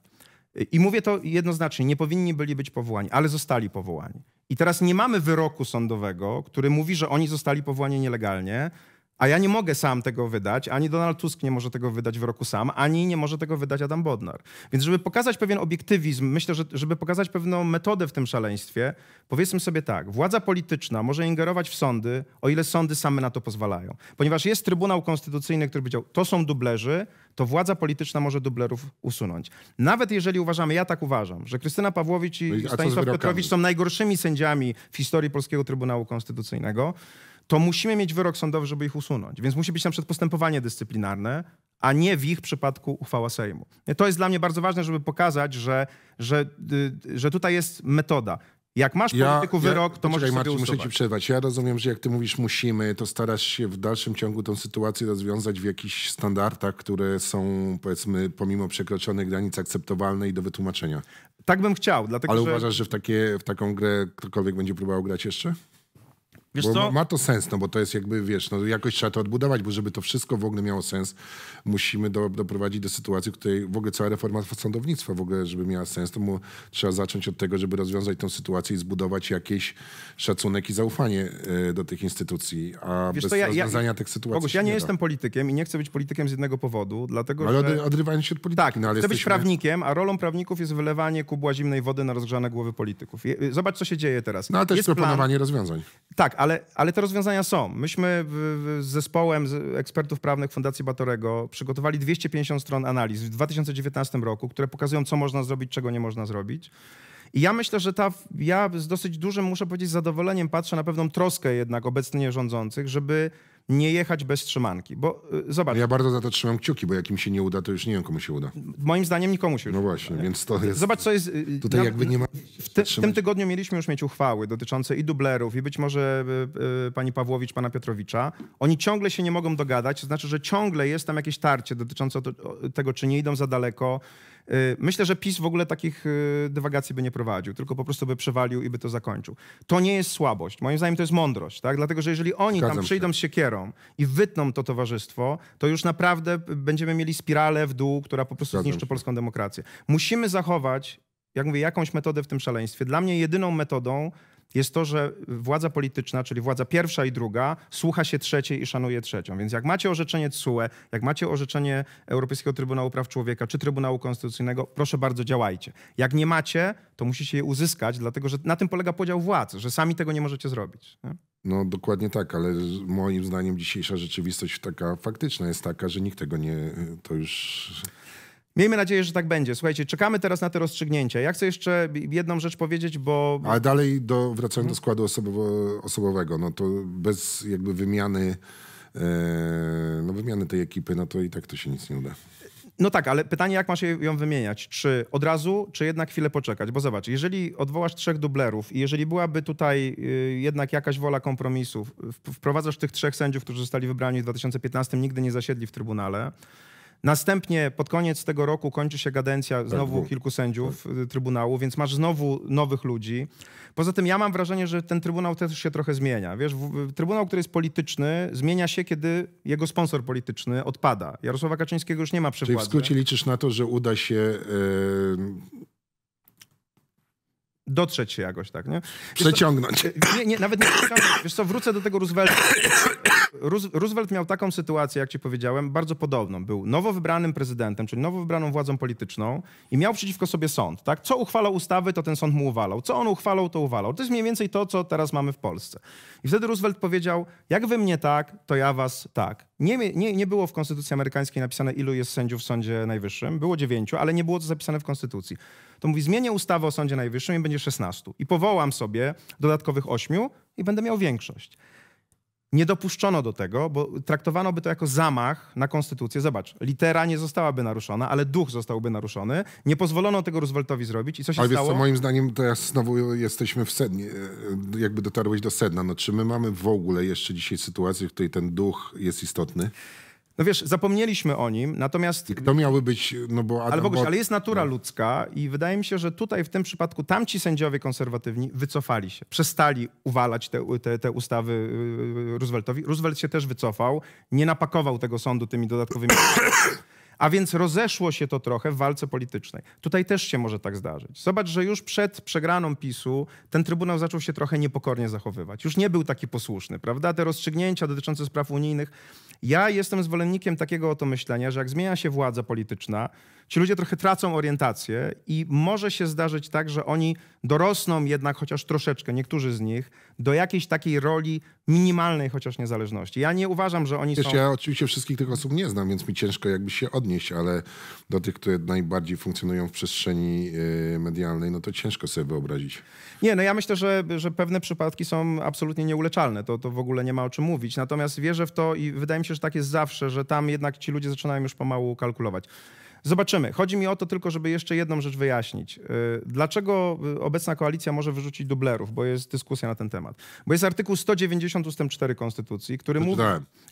I mówię to jednoznacznie, nie powinni byli być powołani, ale zostali powołani. I teraz nie mamy wyroku sądowego, który mówi, że oni zostali powołani nielegalnie, a ja nie mogę sam tego wydać, ani Donald Tusk nie może tego wydać w roku sam, ani nie może tego wydać Adam Bodnar. Więc żeby pokazać pewien obiektywizm, myślę, że żeby pokazać pewną metodę w tym szaleństwie, powiedzmy sobie tak, władza polityczna może ingerować w sądy, o ile sądy same na to pozwalają. Ponieważ jest Trybunał Konstytucyjny, który powiedział, to są dublerzy, to władza polityczna może dublerów usunąć. Nawet jeżeli uważamy, ja tak uważam, że Krystyna Pawłowicz i no Stanisław Piotrowicz są najgorszymi sędziami w historii Polskiego Trybunału Konstytucyjnego, to musimy mieć wyrok sądowy, żeby ich usunąć. Więc musi być na przykład postępowanie dyscyplinarne, a nie w ich przypadku uchwała Sejmu. To jest dla mnie bardzo ważne, żeby pokazać, że, że, że tutaj jest metoda. Jak masz ja, polityku wyrok, ja, to możesz sobie usuwać. Muszę ci przerwać. Ja rozumiem, że jak ty mówisz musimy, to starasz się w dalszym ciągu tę sytuację rozwiązać w jakichś standardach, które są, powiedzmy, pomimo przekroczonych granic akceptowalne i do wytłumaczenia. Tak bym chciał. Dlatego, ale że... uważasz, że w, takie, w taką grę ktokolwiek będzie próbował grać jeszcze? Wiesz bo co? Ma to sens, no bo to jest jakby, wiesz, no jakoś trzeba to odbudować, bo żeby to wszystko w ogóle miało sens, musimy do, doprowadzić do sytuacji, w której w ogóle cała reforma sądownictwa w ogóle, żeby miała sens, to mu trzeba zacząć od tego, żeby rozwiązać tę sytuację i zbudować jakiś szacunek i zaufanie y, do tych instytucji, a wiesz bez co, ja, rozwiązania ja, tych sytuacji Boguś, ja nie, nie jestem politykiem i nie chcę być politykiem z jednego powodu, dlatego ale że... Ale odrywanie się od polityki. Tak, no, ale chcę jesteśmy... być prawnikiem, a rolą prawników jest wylewanie kubła zimnej wody na rozgrzane głowy polityków. Zobacz, co się dzieje teraz. No ale też jest proponowanie plan... rozwiązań. Tak, ale, ale te rozwiązania są. Myśmy z zespołem ekspertów prawnych Fundacji Batorego przygotowali dwieście pięćdziesiąt stron analiz w dwa tysiące dziewiętnastym roku, które pokazują, co można zrobić, czego nie można zrobić. I ja myślę, że ta, ja z dosyć dużym, muszę powiedzieć, zadowoleniem patrzę na pewną troskę jednak obecnie rządzących, żeby nie jechać bez trzymanki, bo y, zobacz. Ja bardzo za to trzymam kciuki, bo jak im się nie uda, to już nie wiem, komu się uda. Moim zdaniem nikomu się już no właśnie, uda, więc to jest... Zobacz, co jest... Tutaj na, jakby nie ma... W, te, w tym tygodniu mieliśmy już mieć uchwały dotyczące i dublerów, i być może y, y, pani Pawłowicz, pana Piotrowicza. Oni ciągle się nie mogą dogadać, to znaczy, że ciągle jest tam jakieś tarcie dotyczące to, tego, czy nie idą za daleko. Myślę, że PiS w ogóle takich dywagacji by nie prowadził, tylko po prostu by przewalił i by to zakończył. To nie jest słabość, moim zdaniem to jest mądrość, tak? Dlatego, że jeżeli oni Zgadzam tam przyjdą się. z siekierą i wytną to towarzystwo, to już naprawdę będziemy mieli spiralę w dół, która po prostu Zgadzam zniszczy się. polską demokrację. Musimy zachować, jak mówię, jakąś metodę w tym szaleństwie. Dla mnie jedyną metodą jest to, że władza polityczna, czyli władza pierwsza i druga, słucha się trzeciej i szanuje trzecią. Więc jak macie orzeczenie T S U E, jak macie orzeczenie Europejskiego Trybunału Praw Człowieka czy Trybunału Konstytucyjnego, proszę bardzo, działajcie. Jak nie macie, to musicie je uzyskać, dlatego że na tym polega podział władz, że sami tego nie możecie zrobić. Nie? No dokładnie tak, ale moim zdaniem dzisiejsza rzeczywistość taka faktyczna jest taka, że nikt tego nie... to już... Miejmy nadzieję, że tak będzie. Słuchajcie, czekamy teraz na te rozstrzygnięcia. Ja chcę jeszcze jedną rzecz powiedzieć, bo... Ale dalej, do, wracając hmm. do składu osobowo, osobowego, no to bez jakby wymiany, e, no wymiany tej ekipy, no to i tak to się nic nie uda. No tak, ale pytanie, jak masz ją wymieniać? Czy od razu, czy jednak chwilę poczekać? Bo zobacz, jeżeli odwołasz trzech dublerów i jeżeli byłaby tutaj jednak jakaś wola kompromisów, wprowadzasz tych trzech sędziów, którzy zostali wybrani w dwa tysiące piętnastym, nigdy nie zasiedli w Trybunale, następnie pod koniec tego roku kończy się kadencja znowu kilku sędziów Trybunału, więc masz znowu nowych ludzi. Poza tym ja mam wrażenie, że ten Trybunał też się trochę zmienia. Wiesz, Trybunał, który jest polityczny, zmienia się, kiedy jego sponsor polityczny odpada. Jarosława Kaczyńskiego już nie ma przy władzy. Czyli w skrócie liczysz na to, że uda się... Yy... dotrzeć się jakoś, tak, nie? Przeciągnąć. Wiesz co, nie, nie, nawet nie przeciągnąć. Wiesz co, wrócę do tego Roosevelta. Roosevelt miał taką sytuację, jak ci powiedziałem, bardzo podobną. Był nowo wybranym prezydentem, czyli nowo wybraną władzą polityczną i miał przeciwko sobie sąd, tak? Co uchwalał ustawy, to ten sąd mu uwalał. Co on uchwalał, to uwalał. To jest mniej więcej to, co teraz mamy w Polsce. I wtedy Roosevelt powiedział, jak wy mnie tak, to ja was tak. Nie, nie, nie było w Konstytucji amerykańskiej napisane, ilu jest sędziów w Sądzie Najwyższym. Było dziewięciu, ale nie było to zapisane w Konstytucji. To mówi, zmienię ustawę o Sądzie Najwyższym i będzie szesnastu. I powołam sobie dodatkowych ośmiu i będę miał większość. Nie dopuszczono do tego, bo traktowano by to jako zamach na konstytucję. Zobacz, litera nie zostałaby naruszona, ale duch zostałby naruszony. Nie pozwolono tego Rooseveltowi zrobić i co się ale stało? Ale moim zdaniem teraz znowu jesteśmy w sednie, jakby dotarłeś do sedna. No, czy my mamy w ogóle jeszcze dzisiaj sytuację, w której ten duch jest istotny? No wiesz, zapomnieliśmy o nim, natomiast... I kto miałby być... No bo Adam ale Boguś, ale jest natura no. ludzka i wydaje mi się, że tutaj w tym przypadku tamci sędziowie konserwatywni wycofali się. Przestali uwalać te, te, te ustawy Rooseveltowi. Roosevelt się też wycofał, nie napakował tego sądu tymi dodatkowymi... A więc rozeszło się to trochę w walce politycznej. Tutaj też się może tak zdarzyć. Zobacz, że już przed przegraną PiS-u ten Trybunał zaczął się trochę niepokornie zachowywać. Już nie był taki posłuszny, prawda? Te rozstrzygnięcia dotyczące spraw unijnych. Ja jestem zwolennikiem takiego oto myślenia, że jak zmienia się władza polityczna, ci ludzie trochę tracą orientację i może się zdarzyć tak, że oni dorosną jednak chociaż troszeczkę, niektórzy z nich, do jakiejś takiej roli minimalnej chociaż niezależności. Ja nie uważam, że oni Wiesz, są... Ja oczywiście wszystkich tych osób nie znam, więc mi ciężko jakby się odnieść, ale do tych, które najbardziej funkcjonują w przestrzeni medialnej, no to ciężko sobie wyobrazić. Nie, no ja myślę, że, że pewne przypadki są absolutnie nieuleczalne. To, to w ogóle nie ma o czym mówić. Natomiast wierzę w to i wydaje mi się, że tak jest zawsze, że tam jednak ci ludzie zaczynają już pomału kalkulować. Zobaczymy. Chodzi mi o to tylko, żeby jeszcze jedną rzecz wyjaśnić. Dlaczego obecna koalicja może wyrzucić dublerów? Bo jest dyskusja na ten temat. Bo jest artykuł sto dziewięćdziesiąt ustęp cztery Konstytucji, który mówi,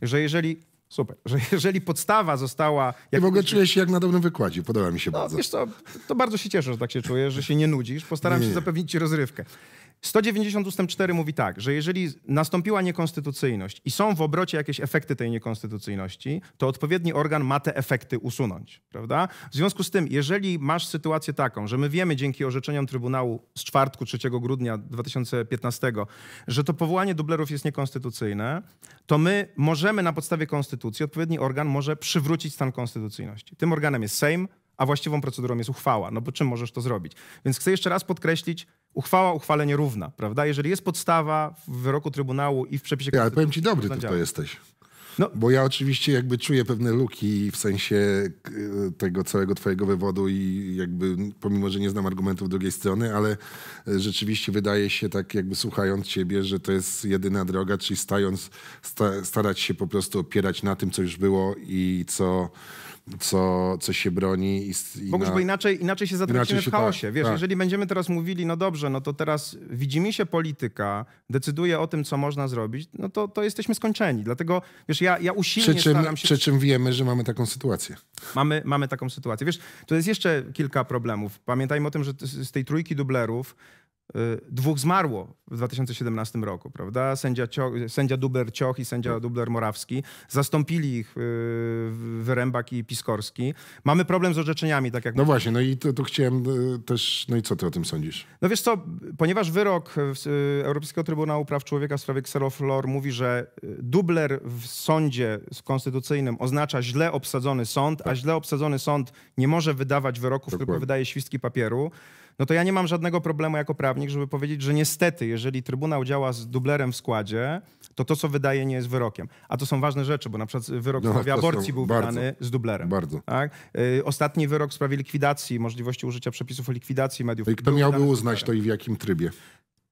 że jeżeli... Super, że jeżeli podstawa została... Jak... I w ogóle czuję się jak na dobrym wykładzie, podoba mi się no, bardzo. Wiesz co, to bardzo się cieszę, że tak się czuję, że się nie nudzisz. Postaram nie. się zapewnić ci rozrywkę. sto dziewięćdziesiąt ustęp cztery mówi tak, że jeżeli nastąpiła niekonstytucyjność i są w obrocie jakieś efekty tej niekonstytucyjności, to odpowiedni organ ma te efekty usunąć, prawda? W związku z tym, jeżeli masz sytuację taką, że my wiemy dzięki orzeczeniom Trybunału z czwartku trzeciego grudnia dwa tysiące piętnastego, że to powołanie dublerów jest niekonstytucyjne, to my możemy na podstawie konstytucji, odpowiedni organ może przywrócić stan konstytucyjności. Tym organem jest Sejm, a właściwą procedurą jest uchwała, no bo czym możesz to zrobić? Więc chcę jeszcze raz podkreślić, uchwała uchwale nierówna, prawda? Jeżeli jest podstawa w wyroku Trybunału i w przepisie... Ja, ale powiem ci, dobry ty to jesteś. No. Bo ja oczywiście jakby czuję pewne luki w sensie tego całego twojego wywodu i jakby pomimo, że nie znam argumentów drugiej strony, ale rzeczywiście wydaje się tak jakby słuchając ciebie, że to jest jedyna droga, czyli stając, sta, starać się po prostu opierać na tym, co już było i co... Co, co się broni. I, i Bogusz, na... bo inaczej, inaczej się zatracimy w chaosie. Tak, wiesz, tak. Jeżeli będziemy teraz mówili, no dobrze, no to teraz widzimy się polityka, decyduje o tym, co można zrobić, no to, to jesteśmy skończeni. Dlatego, wiesz, ja, ja usilnie przy czym, staram się... Przy czym wiemy, że mamy taką sytuację. Mamy, mamy taką sytuację. Wiesz, to jest jeszcze kilka problemów. Pamiętajmy o tym, że z tej trójki dublerów y, dwóch zmarło w dwa tysiące siedemnastym roku, prawda? Sędzia, Cioch, sędzia Dubler Cioch i sędzia Dubler Morawski. Zastąpili ich yy, Wyrębak i Piskorski. Mamy problem z orzeczeniami, tak jak... No właśnie, no i tu chciałem też... No i co ty o tym sądzisz? No wiesz co, ponieważ wyrok Europejskiego Trybunału Praw Człowieka w sprawie Xeroflor mówi, że dubler w sądzie konstytucyjnym oznacza źle obsadzony sąd, tak. A źle obsadzony sąd nie może wydawać wyroków, dokładnie. Tylko wydaje świstki papieru, no to ja nie mam żadnego problemu jako prawnik, żeby powiedzieć, że niestety, jeżeli Trybunał działa z dublerem w składzie, to to, co wydaje, nie jest wyrokiem. A to są ważne rzeczy, bo na przykład wyrok no, w sprawie aborcji był bardzo, wydany z dublerem. Bardzo. Tak? Yy, ostatni wyrok w sprawie likwidacji, możliwości użycia przepisów o likwidacji mediów. I kto miałby uznać to i w jakim trybie?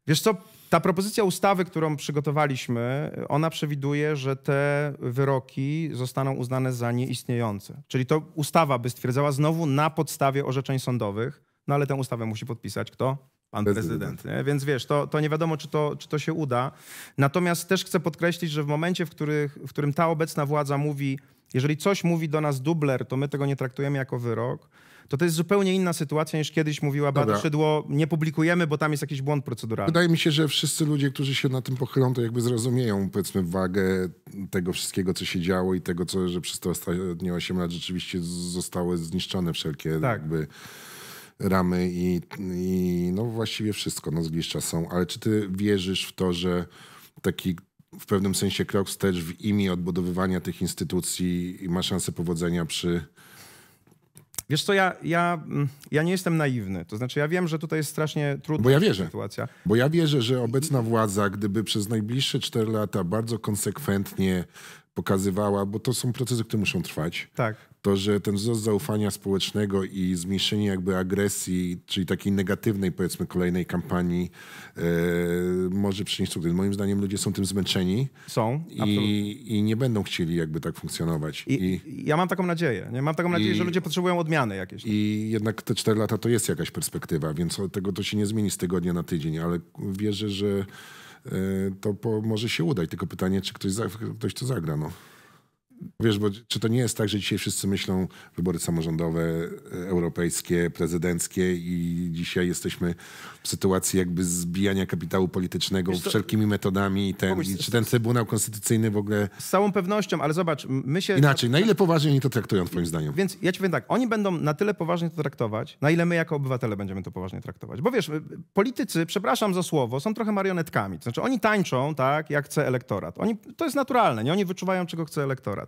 Wiesz co, ta propozycja ustawy, którą przygotowaliśmy, ona przewiduje, że te wyroki zostaną uznane za nieistniejące. Czyli to ustawa by stwierdzała znowu na podstawie orzeczeń sądowych, no ale tę ustawę musi podpisać kto? Pan prezydent. prezydent. Więc wiesz, to, to nie wiadomo, czy to, czy to się uda. Natomiast też chcę podkreślić, że w momencie, w, których, w którym ta obecna władza mówi, jeżeli coś mówi do nas dubler, to my tego nie traktujemy jako wyrok, to to jest zupełnie inna sytuacja niż kiedyś mówiła Beata Szydło, nie publikujemy, bo tam jest jakiś błąd proceduralny. Wydaje mi się, że wszyscy ludzie, którzy się na tym pochylą, to jakby zrozumieją, powiedzmy, wagę tego wszystkiego, co się działo i tego, co, że przez te ostatnie osiem lat rzeczywiście zostały zniszczone wszelkie tak. jakby... ramy i, i no właściwie wszystko, no zgliszcza są. Ale czy ty wierzysz w to, że taki w pewnym sensie krok wstecz w imię odbudowywania tych instytucji ma szansę powodzenia przy... Wiesz co, ja, ja, ja nie jestem naiwny. To znaczy ja wiem, że tutaj jest strasznie trudna Bo ja wierzę. sytuacja. Bo ja wierzę, że obecna władza, gdyby przez najbliższe cztery lata bardzo konsekwentnie pokazywała, bo to są procesy, które muszą trwać. Tak. To, że ten wzrost zaufania społecznego i zmniejszenie jakby agresji, czyli takiej negatywnej, powiedzmy, kolejnej kampanii yy, może przynieść sukces. Moim zdaniem ludzie są tym zmęczeni. Są. I, i nie będą chcieli jakby tak funkcjonować. I, I, ja mam taką nadzieję. Nie? Mam taką nadzieję, i, że ludzie potrzebują odmiany jakieś. I jednak te cztery lata to jest jakaś perspektywa, więc od tego to się nie zmieni z tygodnia na tydzień, ale wierzę, że to po, może się udać. Tylko pytanie, czy ktoś, za, ktoś to zagra. No. Wiesz, bo czy to nie jest tak, że dzisiaj wszyscy myślą wybory samorządowe, europejskie, prezydenckie i dzisiaj jesteśmy w sytuacji jakby zbijania kapitału politycznego wiesz, to... wszelkimi metodami. Ten, Mówisz, i czy ten Trybunał Konstytucyjny w ogóle... Z całą pewnością, ale zobacz, my się... Inaczej, na ile poważnie oni to traktują, twoim zdaniem? Więc ja ci powiem tak, oni będą na tyle poważnie to traktować, na ile my jako obywatele będziemy to poważnie traktować. Bo wiesz, politycy, przepraszam za słowo, są trochę marionetkami. To znaczy oni tańczą tak, jak chce elektorat. Oni, to jest naturalne, nie? Oni wyczuwają, czego chce elektorat.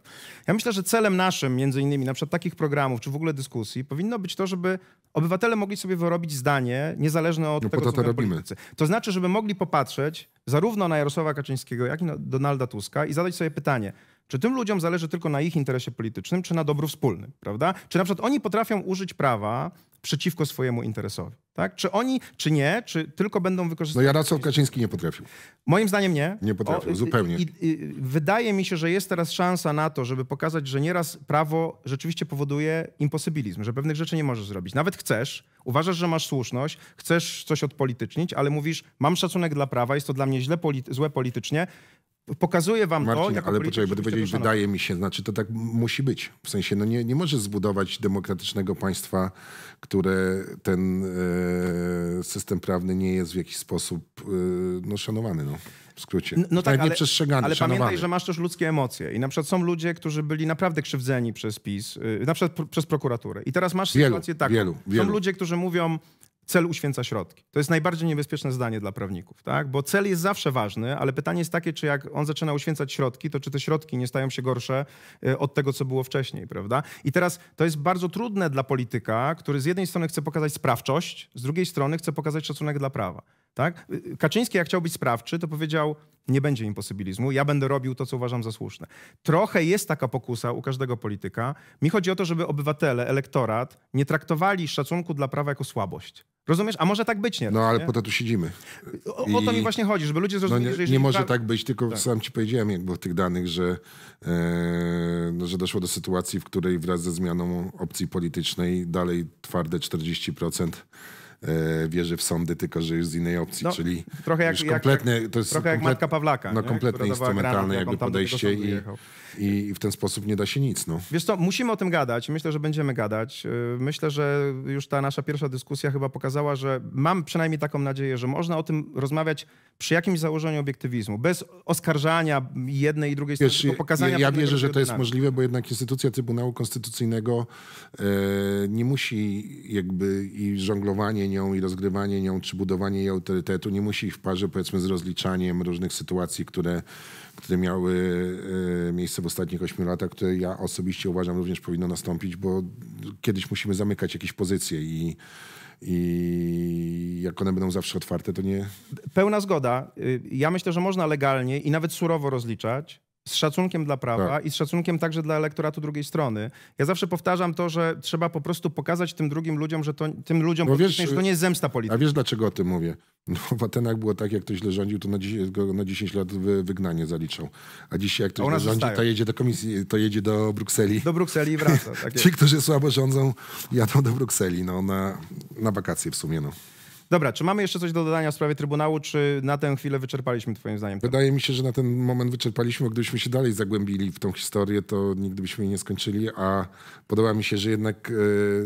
Ja myślę, że celem naszym, między innymi na przykład takich programów, czy w ogóle dyskusji, powinno być to, żeby obywatele mogli sobie wyrobić zdanie, niezależne od no tego, co to robimy. Politycy. To znaczy, żeby mogli popatrzeć zarówno na Jarosława Kaczyńskiego, jak i na Donalda Tuska i zadać sobie pytanie, czy tym ludziom zależy tylko na ich interesie politycznym, czy na dobru wspólnym, prawda? Czy na przykład oni potrafią użyć prawa przeciwko swojemu interesowi, tak? Czy oni, czy nie, czy tylko będą wykorzystywać... No Jarosław Kaczyński nie potrafił. Moim zdaniem nie. Nie potrafił, o, zupełnie. I, i, wydaje mi się, że jest teraz szansa na to, żeby pokazać, że nieraz prawo rzeczywiście powoduje imposybilizm, że pewnych rzeczy nie możesz zrobić. Nawet chcesz, uważasz, że masz słuszność, chcesz coś odpolitycznić, ale mówisz, mam szacunek dla prawa, jest to dla mnie źle polity- złe politycznie, Pokazuje wam Marcin, to, jak ale poczekaj, będę powiedzieć, wydaje mi się, znaczy to tak musi być. W sensie, no nie, nie możesz zbudować demokratycznego państwa, które ten e, system prawny nie jest w jakiś sposób e, no, szanowany, no, w skrócie. No, no tak, ale, przestrzegany, ale pamiętaj, że masz też ludzkie emocje. I na przykład są ludzie, którzy byli naprawdę krzywdzeni przez PiS, na przykład pro, przez prokuraturę. I teraz masz wielu, sytuację taką. Wielu, wielu. Są ludzie, którzy mówią... Cel uświęca środki. To jest najbardziej niebezpieczne zdanie dla prawników, tak? Bo cel jest zawsze ważny, ale pytanie jest takie, czy jak on zaczyna uświęcać środki, to czy te środki nie stają się gorsze od tego, co było wcześniej, prawda? I teraz to jest bardzo trudne dla polityka, który z jednej strony chce pokazać sprawczość, z drugiej strony chce pokazać szacunek dla prawa, tak? Kaczyński, jak chciał być sprawczy, to powiedział, nie będzie imposybilizmu, ja będę robił to, co uważam za słuszne. Trochę jest taka pokusa u każdego polityka. Mi chodzi o to, żeby obywatele, elektorat nie traktowali szacunku dla prawa jako słabość. Rozumiesz? A może tak być, nie? No, ale po to tu siedzimy. O, o to mi właśnie chodzi, żeby ludzie zrozumieli, no nie, że jeżeli... Nie może tak być, tylko tak. Sam ci powiedziałem, jak było tych danych, że, e, no, że doszło do sytuacji, w której wraz ze zmianą opcji politycznej dalej twarde czterdzieści procent wierzy w sądy, tylko że już z innej opcji, no, czyli trochę jak, już kompletne, jak, jak, to jest trochę komplet, jak Matka Pawlaka. No, nie? Kompletnie instrumentalne jakby podejście i, i w ten sposób nie da się nic. No. Wiesz co, musimy o tym gadać. Myślę, że będziemy gadać. Myślę, że już ta nasza pierwsza dyskusja chyba pokazała, że mam przynajmniej taką nadzieję, że można o tym rozmawiać przy jakimś założeniu obiektywizmu, bez oskarżania jednej i drugiej strony, wiesz, tylko pokazania... Ja wierzę, że to jest możliwe, bo jednak instytucja Trybunału Konstytucyjnego e, nie musi jakby i żonglowanie nią i rozgrywanie nią, czy budowanie jej autorytetu nie musi ich w parze, powiedzmy, z rozliczaniem różnych sytuacji, które, które miały e, miejsce w ostatnich ośmiu latach, które ja osobiście uważam również powinno nastąpić, bo kiedyś musimy zamykać jakieś pozycje i, i jak one będą zawsze otwarte, to nie... Pełna zgoda. Ja myślę, że można legalnie i nawet surowo rozliczać, z szacunkiem dla prawa, tak, i z szacunkiem także dla elektoratu drugiej strony. Ja zawsze powtarzam to, że trzeba po prostu pokazać tym drugim ludziom, że to, tym ludziom, no wiesz, że to nie jest zemsta polityczna. A wiesz, dlaczego o tym mówię? No, w Atenach było tak, jak ktoś źle rządził, to na dziesięć, na dziesięć lat wygnanie zaliczał. A dzisiaj jak ktoś rządzi, to jedzie do komisji, to jedzie do Brukseli. Do Brukseli i wraca. Tak. Ci, którzy słabo rządzą, jadą do Brukseli, no, na, na wakacje w sumie. No. Dobra, czy mamy jeszcze coś do dodania w sprawie Trybunału, czy na tę chwilę wyczerpaliśmy twoim zdaniem? Wydaje mi się, że na ten moment wyczerpaliśmy, bo gdybyśmy się dalej zagłębili w tą historię, to nigdy byśmy jej nie skończyli, a podoba mi się, że jednak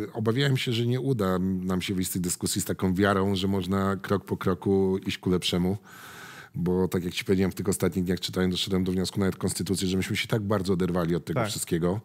e, obawiałem się, że nie uda nam się wyjść z tej dyskusji z taką wiarą, że można krok po kroku iść ku lepszemu. Bo tak jak ci powiedziałem, w tych ostatnich dniach czytałem, doszedłem do wniosku nawet konstytucji, że myśmy się tak bardzo oderwali od tego tak. wszystkiego,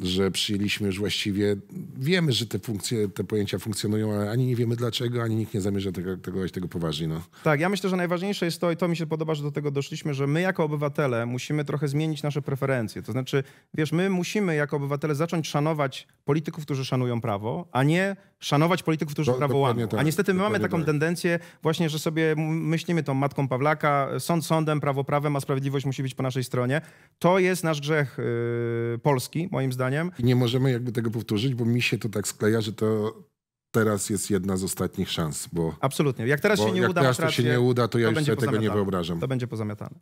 że przyjęliśmy już właściwie, wiemy, że te funkcje, te pojęcia funkcjonują, ale ani nie wiemy dlaczego, ani nikt nie zamierza tego, tego, tego poważnie. No. Tak, ja myślę, że najważniejsze jest to, i to mi się podoba, że do tego doszliśmy, że my jako obywatele musimy trochę zmienić nasze preferencje. To znaczy, wiesz, my musimy jako obywatele zacząć szanować polityków, którzy szanują prawo, a nie szanować polityków, którzy do, prawo łamią. Tak, a niestety my mamy taką tak. tendencję właśnie, że sobie myślimy tą Matką Pawlaka, sąd sądem, prawo prawem, a sprawiedliwość musi być po naszej stronie. To jest nasz grzech yy, polski, moim zdaniem. I nie możemy jakby tego powtórzyć, bo mi się to tak skleja, że to teraz jest jedna z ostatnich szans. Bo, Absolutnie. Jak teraz się nie jak uda, teraz to się nie uda, to, to ja już sobie tego nie wyobrażam. To będzie pozamiatane.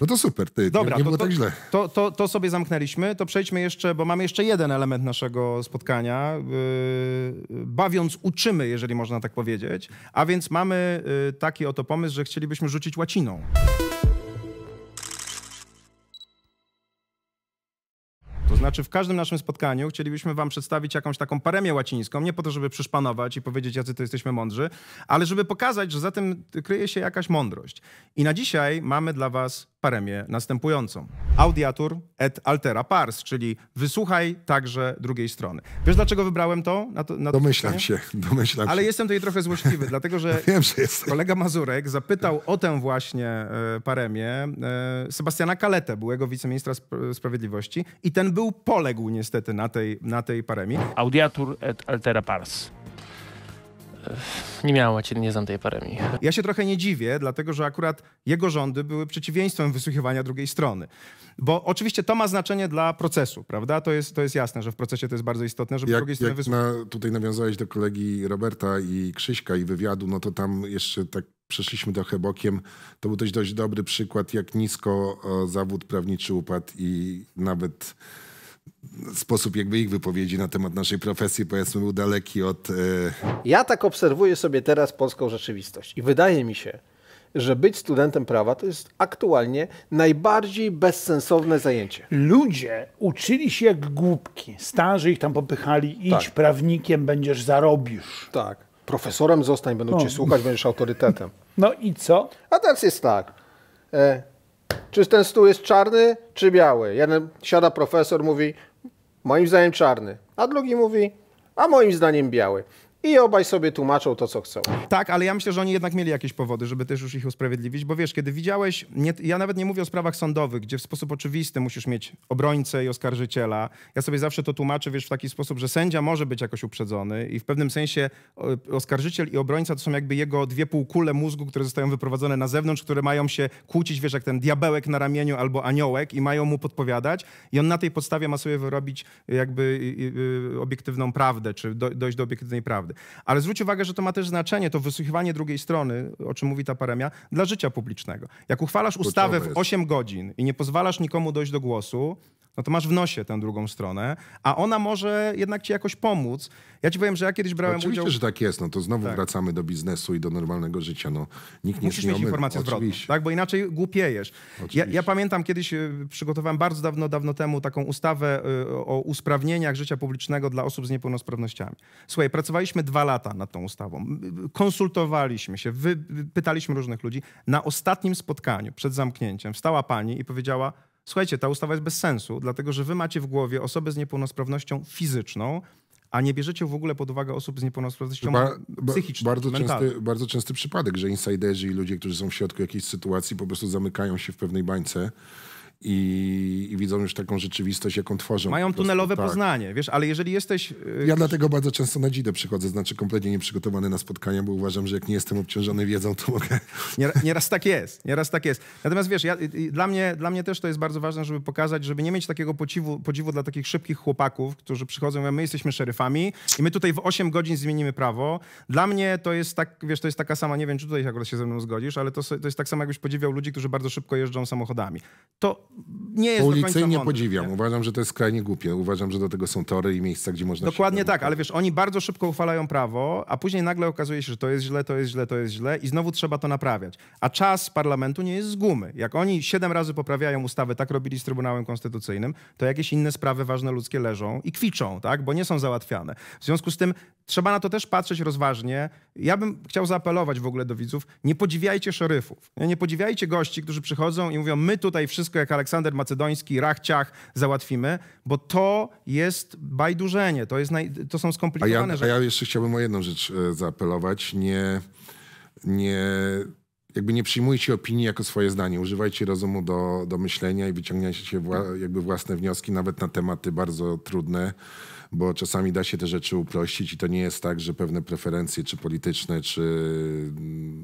No to super, ty, Dobra, nie, nie było to, tak źle. To, to, to sobie zamknęliśmy, to przejdźmy jeszcze, bo mamy jeszcze jeden element naszego spotkania. Yy, bawiąc uczymy, jeżeli można tak powiedzieć. A więc mamy yy, taki oto pomysł, że chcielibyśmy rzucić łaciną. Znaczy w każdym naszym spotkaniu chcielibyśmy wam przedstawić jakąś taką paremię łacińską, nie po to, żeby przyszpanować i powiedzieć, jacy to jesteśmy mądrzy, ale żeby pokazać, że za tym kryje się jakaś mądrość. I na dzisiaj mamy dla was paremię następującą. Audiatur et altera pars, czyli wysłuchaj także drugiej strony. Wiesz, dlaczego wybrałem to? Na to na domyślam to się, domyślam Ale się. jestem tutaj trochę złośliwy, dlatego że, Wiem, że kolega Mazurek zapytał o tę właśnie e, paremię e, Sebastiana Kaletę, byłego wiceministra sp sprawiedliwości i ten był poległ niestety na tej, na tej paremii. Audiatur et altera pars. Nie miałem łaciny, nie znam tej paremii. Ja się trochę nie dziwię, dlatego że akurat jego rządy były przeciwieństwem wysłuchiwania drugiej strony. Bo oczywiście to ma znaczenie dla procesu, prawda? To jest, to jest jasne, że w procesie to jest bardzo istotne, żeby jak, drugiej strony wysłuchać. Na, tutaj nawiązałeś do kolegi Roberta i Krzyśka i wywiadu, no to tam jeszcze tak przeszliśmy trochę bokiem. To był też dość dobry przykład, jak nisko zawód prawniczy upadł i nawet... Sposób jakby ich wypowiedzi na temat naszej profesji, powiedzmy, był daleki od... Yy... Ja tak obserwuję sobie teraz polską rzeczywistość i wydaje mi się, że być studentem prawa to jest aktualnie najbardziej bezsensowne zajęcie. Ludzie uczyli się jak głupki. Starzy ich tam popychali, idź, tak, prawnikiem będziesz, zarobisz. Tak. Profesorem zostań, będą no. cię słuchać, będziesz autorytetem. No i co? A teraz jest tak. E, czy ten stół jest czarny, czy biały? Jeden siada profesor, mówi, moim zdaniem czarny. A drugi mówi, a moim zdaniem biały. I obaj sobie tłumaczą to, co chcą. Tak, ale ja myślę, że oni jednak mieli jakieś powody, żeby też już ich usprawiedliwić, bo wiesz, kiedy widziałeś, nie, ja nawet nie mówię o sprawach sądowych, gdzie w sposób oczywisty musisz mieć obrońcę i oskarżyciela. Ja sobie zawsze to tłumaczę, wiesz, w taki sposób, że sędzia może być jakoś uprzedzony i w pewnym sensie oskarżyciel i obrońca to są jakby jego dwie półkule mózgu, które zostają wyprowadzone na zewnątrz, które mają się kłócić, wiesz, jak ten diabełek na ramieniu albo aniołek i mają mu podpowiadać i on na tej podstawie ma sobie wyrobić jakby obiektywną prawdę, czy dojść do obiektywnej prawdy. Ale zwróć uwagę, że to ma też znaczenie, to wysłuchiwanie drugiej strony, o czym mówi ta paremia, dla życia publicznego. Jak uchwalasz ustawę w osiem godzin i nie pozwalasz nikomu dojść do głosu, no to masz w nosie tę drugą stronę, a ona może jednak ci jakoś pomóc. Ja ci powiem, że ja kiedyś brałem oczywiście, udział... Oczywiście, że tak jest, no to znowu tak. wracamy do biznesu i do normalnego życia, no nikt nie Musisz mieć informację zwrotną, tak? Bo inaczej głupiejesz. Ja, ja pamiętam kiedyś, przygotowałem bardzo dawno, dawno temu taką ustawę o usprawnieniach życia publicznego dla osób z niepełnosprawnościami. Słuchaj, pracowaliśmy dwa lata nad tą ustawą, konsultowaliśmy się, wy, pytaliśmy różnych ludzi. Na ostatnim spotkaniu, przed zamknięciem, wstała pani i powiedziała: słuchajcie, ta ustawa jest bez sensu, dlatego że wy macie w głowie osobę z niepełnosprawnością fizyczną, a nie bierzecie w ogóle pod uwagę osób z niepełnosprawnością ba, ba, psychiczną, bardzo częsty, bardzo częsty przypadek, że insiderzy i ludzie, którzy są w środku jakiejś sytuacji, po prostu zamykają się w pewnej bańce i, i widzą już taką rzeczywistość, jaką tworzą. Mają po prostu tunelowe tak. poznanie, wiesz, ale jeżeli jesteś... Ja dlatego bardzo często na dzidę przychodzę, znaczy kompletnie nieprzygotowany na spotkania, bo uważam, że jak nie jestem obciążony wiedzą, to mogę... Nieraz tak jest, nieraz tak jest. Natomiast wiesz, ja, dla, mnie, dla mnie też to jest bardzo ważne, żeby pokazać, żeby nie mieć takiego podziwu, podziwu dla takich szybkich chłopaków, którzy przychodzą i mówią, my jesteśmy szeryfami i my tutaj w osiem godzin zmienimy prawo. Dla mnie to jest tak, wiesz, to jest taka sama, nie wiem, czy tutaj akurat się ze mną zgodzisz, ale to, to jest tak samo, jakbyś podziwiał ludzi, którzy bardzo szybko jeżdżą samochodami. To nie jest policyjnie podziwiam. Nie? Uważam, że to jest skrajnie głupie. Uważam, że do tego są tory i miejsca, gdzie można... Dokładnie tak, ale wiesz, oni bardzo szybko uchwalają prawo, a później nagle okazuje się, że to jest źle, to jest źle, to jest źle i znowu trzeba to naprawiać. A czas parlamentu nie jest z gumy. Jak oni siedem razy poprawiają ustawę, tak robili z Trybunałem Konstytucyjnym, to jakieś inne sprawy ważne ludzkie leżą i kwiczą, tak? Bo nie są załatwiane. W związku z tym trzeba na to też patrzeć rozważnie. Ja bym chciał zaapelować w ogóle do widzów, nie podziwiajcie szeryfów. Nie podziwiajcie gości, którzy przychodzą i mówią, my tutaj wszystko jak Aleksander Macedoński, rach, ciach, załatwimy, bo to jest bajdurzenie, to, jest naj... to są skomplikowane a ja, rzeczy. A ja jeszcze chciałbym o jedną rzecz zaapelować. Nie, nie, jakby nie przyjmujcie opinii jako swoje zdanie. Używajcie rozumu do, do myślenia i wyciągnięcie wła, jakby własne wnioski, nawet na tematy bardzo trudne, bo czasami da się te rzeczy uprościć i to nie jest tak, że pewne preferencje, czy polityczne, czy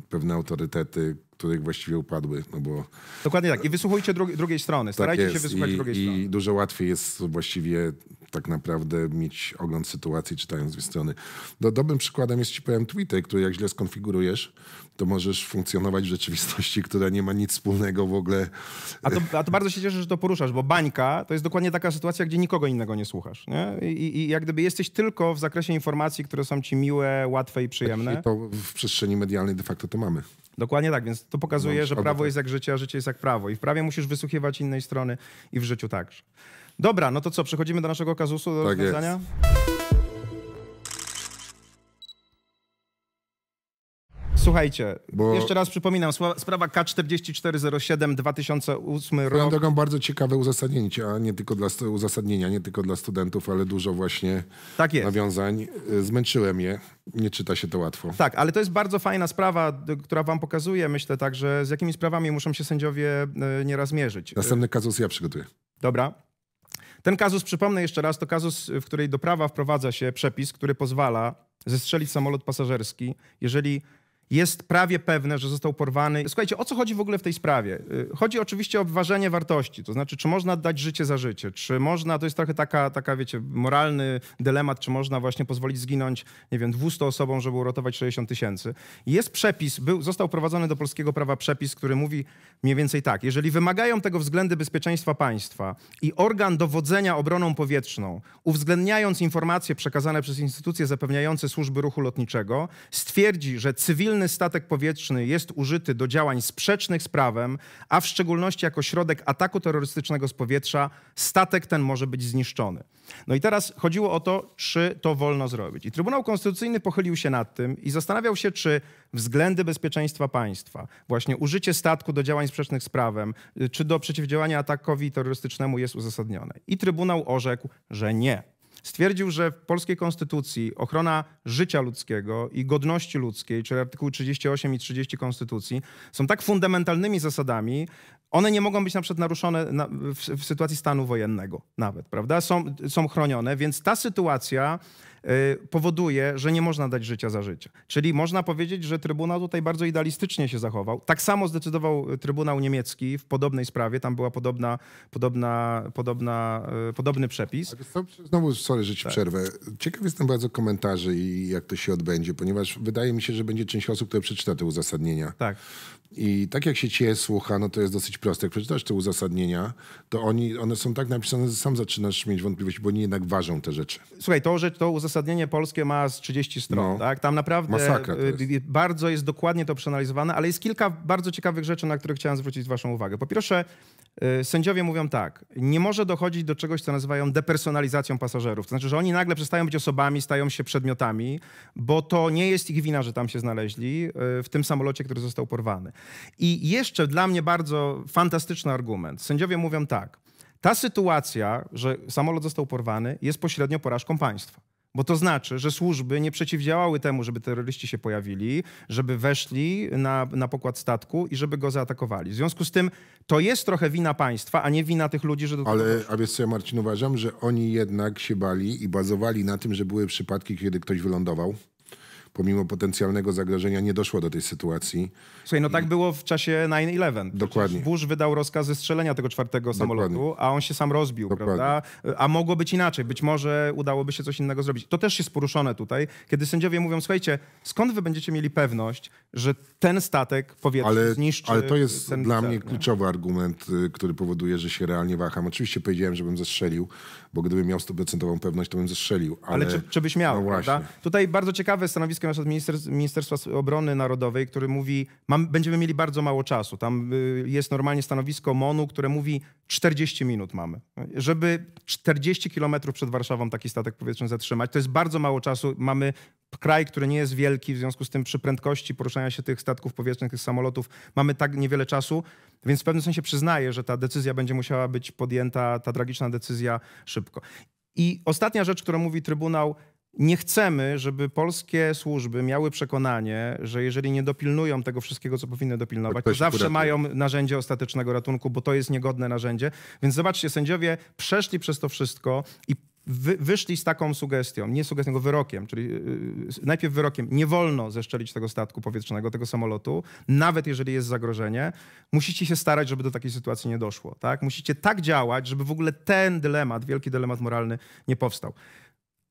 pewne autorytety, których właściwie upadły, no bo... Dokładnie tak. I wysłuchujcie drugi, drugiej strony. Starajcie tak się wysłuchać I, drugiej i strony. I dużo łatwiej jest właściwie tak naprawdę mieć ogląd sytuacji, czytając dwie strony. Do, dobrym przykładem jest, ci powiem, Twitter, który jak źle skonfigurujesz, to możesz funkcjonować w rzeczywistości, która nie ma nic wspólnego w ogóle. A to, a to bardzo się cieszę, że to poruszasz, bo bańka to jest dokładnie taka sytuacja, gdzie nikogo innego nie słuchasz. Nie? I, I jak gdyby jesteś tylko w zakresie informacji, które są ci miłe, łatwe i przyjemne. I to w przestrzeni medialnej de facto to mamy. Dokładnie tak, więc to pokazuje, no, że prawo tak. jest jak życie, a życie jest jak prawo. I w prawie musisz wysłuchiwać innej strony i w życiu także. Dobra, no to co, przechodzimy do naszego kazusu, do tak rozwiązania? Jest. Słuchajcie, bo... jeszcze raz przypominam, sprawa K czterdzieści cztery zero siedem dwa tysiące ósmy rok. Swoją drogą bardzo ciekawe uzasadnienie, a nie tylko dla uzasadnienia, nie tylko dla studentów, ale dużo właśnie tak jest. nawiązań. Zmęczyłem je. Nie czyta się to łatwo. Tak, ale to jest bardzo fajna sprawa, która wam pokazuje, myślę także, z jakimi sprawami muszą się sędziowie nieraz mierzyć. Następny kazus ja przygotuję. Dobra. Ten kazus, przypomnę jeszcze raz, to kazus, w której do prawa wprowadza się przepis, który pozwala zestrzelić samolot pasażerski, jeżeli jest prawie pewne, że został porwany. Słuchajcie, o co chodzi w ogóle w tej sprawie? Chodzi oczywiście o ważenie wartości, to znaczy, czy można dać życie za życie, czy można, to jest trochę taka, taka wiecie, moralny dylemat, czy można właśnie pozwolić zginąć, nie wiem, dwustu osobom, żeby uratować sześćdziesiąt tysięcy. Jest przepis, był, został wprowadzony do polskiego prawa przepis, który mówi mniej więcej tak, jeżeli wymagają tego względy bezpieczeństwa państwa i organ dowodzenia obroną powietrzną, uwzględniając informacje przekazane przez instytucje zapewniające służby ruchu lotniczego, stwierdzi, że cywilny cywilny statek powietrzny jest użyty do działań sprzecznych z prawem, a w szczególności jako środek ataku terrorystycznego z powietrza, statek ten może być zniszczony. No i teraz chodziło o to, czy to wolno zrobić. I Trybunał Konstytucyjny pochylił się nad tym i zastanawiał się, czy względy bezpieczeństwa państwa, właśnie użycie statku do działań sprzecznych z prawem, czy do przeciwdziałania atakowi terrorystycznemu jest uzasadnione. I Trybunał orzekł, że nie. Stwierdził, że w polskiej konstytucji ochrona życia ludzkiego i godności ludzkiej, czyli artykuły trzydzieści osiem i trzydzieści konstytucji, są tak fundamentalnymi zasadami, one nie mogą być na przykład naruszone na, w, w sytuacji stanu wojennego nawet, prawda? Są, są chronione, więc ta sytuacja y, powoduje, że nie można dać życia za życie. Czyli można powiedzieć, że Trybunał tutaj bardzo idealistycznie się zachował. Tak samo zdecydował Trybunał Niemiecki w podobnej sprawie, tam była podobna, podobna, podobna, y, podobny przepis. Znowu, sorry, że ci tak. przerwę. Ciekaw jestem bardzo komentarzy i jak to się odbędzie, ponieważ wydaje mi się, że będzie część osób, które przeczyta te uzasadnienia. Tak. I tak jak się cię słucha, no to jest dosyć proste. Jak przeczytasz te uzasadnienia, to oni, one są tak napisane, że sam zaczynasz mieć wątpliwości, bo oni jednak ważą te rzeczy. Słuchaj, to, że to uzasadnienie polskie ma z trzydziestu stron, no, tak? Tam naprawdę jest. bardzo jest dokładnie to przeanalizowane, ale jest kilka bardzo ciekawych rzeczy, na które chciałem zwrócić waszą uwagę. Po pierwsze, sędziowie mówią tak, nie może dochodzić do czegoś, co nazywają depersonalizacją pasażerów. To znaczy, że oni nagle przestają być osobami, stają się przedmiotami, bo to nie jest ich wina, że tam się znaleźli w tym samolocie, który został porwany. I jeszcze dla mnie bardzo fantastyczny argument. Sędziowie mówią tak, ta sytuacja, że samolot został porwany, jest pośrednio porażką państwa. Bo to znaczy, że służby nie przeciwdziałały temu, żeby terroryści się pojawili, żeby weszli na, na pokład statku i żeby go zaatakowali. W związku z tym to jest trochę wina państwa, a nie wina tych ludzi, że do tego Ale, doszło. A wiesz co, ja, Marcin, uważam, że oni jednak się bali i bazowali na tym, że były przypadki, kiedy ktoś wylądował. Pomimo potencjalnego zagrożenia nie doszło do tej sytuacji. Słuchaj, no I... tak było w czasie nine eleven. Dokładnie. Bush wydał rozkaz zestrzelenia tego czwartego Dokładnie. samolotu, a on się sam rozbił, Dokładnie. prawda? A mogło być inaczej. Być może udałoby się coś innego zrobić. To też jest poruszone tutaj, kiedy sędziowie mówią, słuchajcie, skąd wy będziecie mieli pewność, że ten statek powietrzny zniszczy... Ale to jest ten dla cel, mnie nie? kluczowy argument, który powoduje, że się realnie waham. Oczywiście powiedziałem, żebym zestrzelił, bo gdybym miał stuprocentową pewność, to bym zestrzelił. Ale, ale czy, czy byś miał, no prawda? Tutaj bardzo ciekawe stanowisko od Ministerstwa Obrony Narodowej, który mówi, mam, będziemy mieli bardzo mało czasu. Tam jest normalnie stanowisko M O N u, które mówi czterdzieści minut mamy. Żeby czterdzieści kilometrów przed Warszawą taki statek powietrzny zatrzymać, to jest bardzo mało czasu. Mamy kraj, który nie jest wielki, w związku z tym przy prędkości poruszania się tych statków powietrznych, tych samolotów mamy tak niewiele czasu, więc w pewnym sensie przyznaję, że ta decyzja będzie musiała być podjęta, ta tragiczna decyzja szybko. I ostatnia rzecz, którą mówi Trybunał, nie chcemy, żeby polskie służby miały przekonanie, że jeżeli nie dopilnują tego wszystkiego, co powinny dopilnować, to zawsze mają narzędzie ostatecznego ratunku, bo to jest niegodne narzędzie. Więc zobaczcie, sędziowie przeszli przez to wszystko i Wy, wyszli z taką sugestią, nie sugestią, tylko wyrokiem, czyli yy, najpierw wyrokiem, nie wolno zestrzelić tego statku powietrznego, tego samolotu, nawet jeżeli jest zagrożenie. Musicie się starać, żeby do takiej sytuacji nie doszło. Tak? Musicie tak działać, żeby w ogóle ten dylemat, wielki dylemat moralny nie powstał.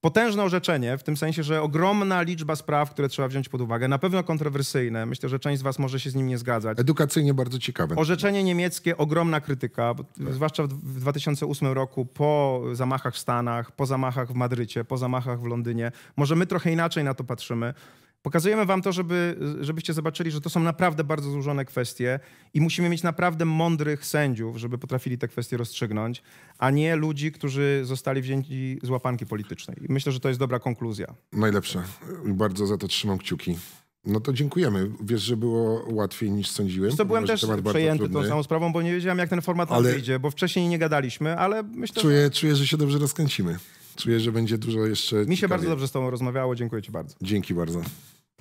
Potężne orzeczenie, w tym sensie, że ogromna liczba spraw, które trzeba wziąć pod uwagę, na pewno kontrowersyjne. Myślę, że część z was może się z nim nie zgadzać. Edukacyjnie bardzo ciekawe. Orzeczenie niemieckie, ogromna krytyka, tak. zwłaszcza w dwa tysiące ósmym roku, po zamachach w Stanach, po zamachach w Madrycie, po zamachach w Londynie. Może my trochę inaczej na to patrzymy. Pokazujemy wam to, żeby, żebyście zobaczyli, że to są naprawdę bardzo złożone kwestie i musimy mieć naprawdę mądrych sędziów, żeby potrafili te kwestie rozstrzygnąć, a nie ludzi, którzy zostali wzięci z łapanki politycznej. I myślę, że to jest dobra konkluzja. Najlepsza. Bardzo za to trzymam kciuki. No to dziękujemy. Wiesz, że było łatwiej niż sądziłem. To byłem też przejęty tą samą sprawą, bo nie wiedziałem, jak ten format nam wyjdzie, bo wcześniej nie gadaliśmy, ale myślę, czuję, że... Czuję, że się dobrze rozkręcimy. Czuję, że będzie dużo jeszcze... Mi się ciekawie. Bardzo dobrze z tobą rozmawiało. Dziękuję ci bardzo. Dzięki bardzo.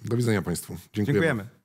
Do widzenia państwu. Dziękujemy. Dziękujemy.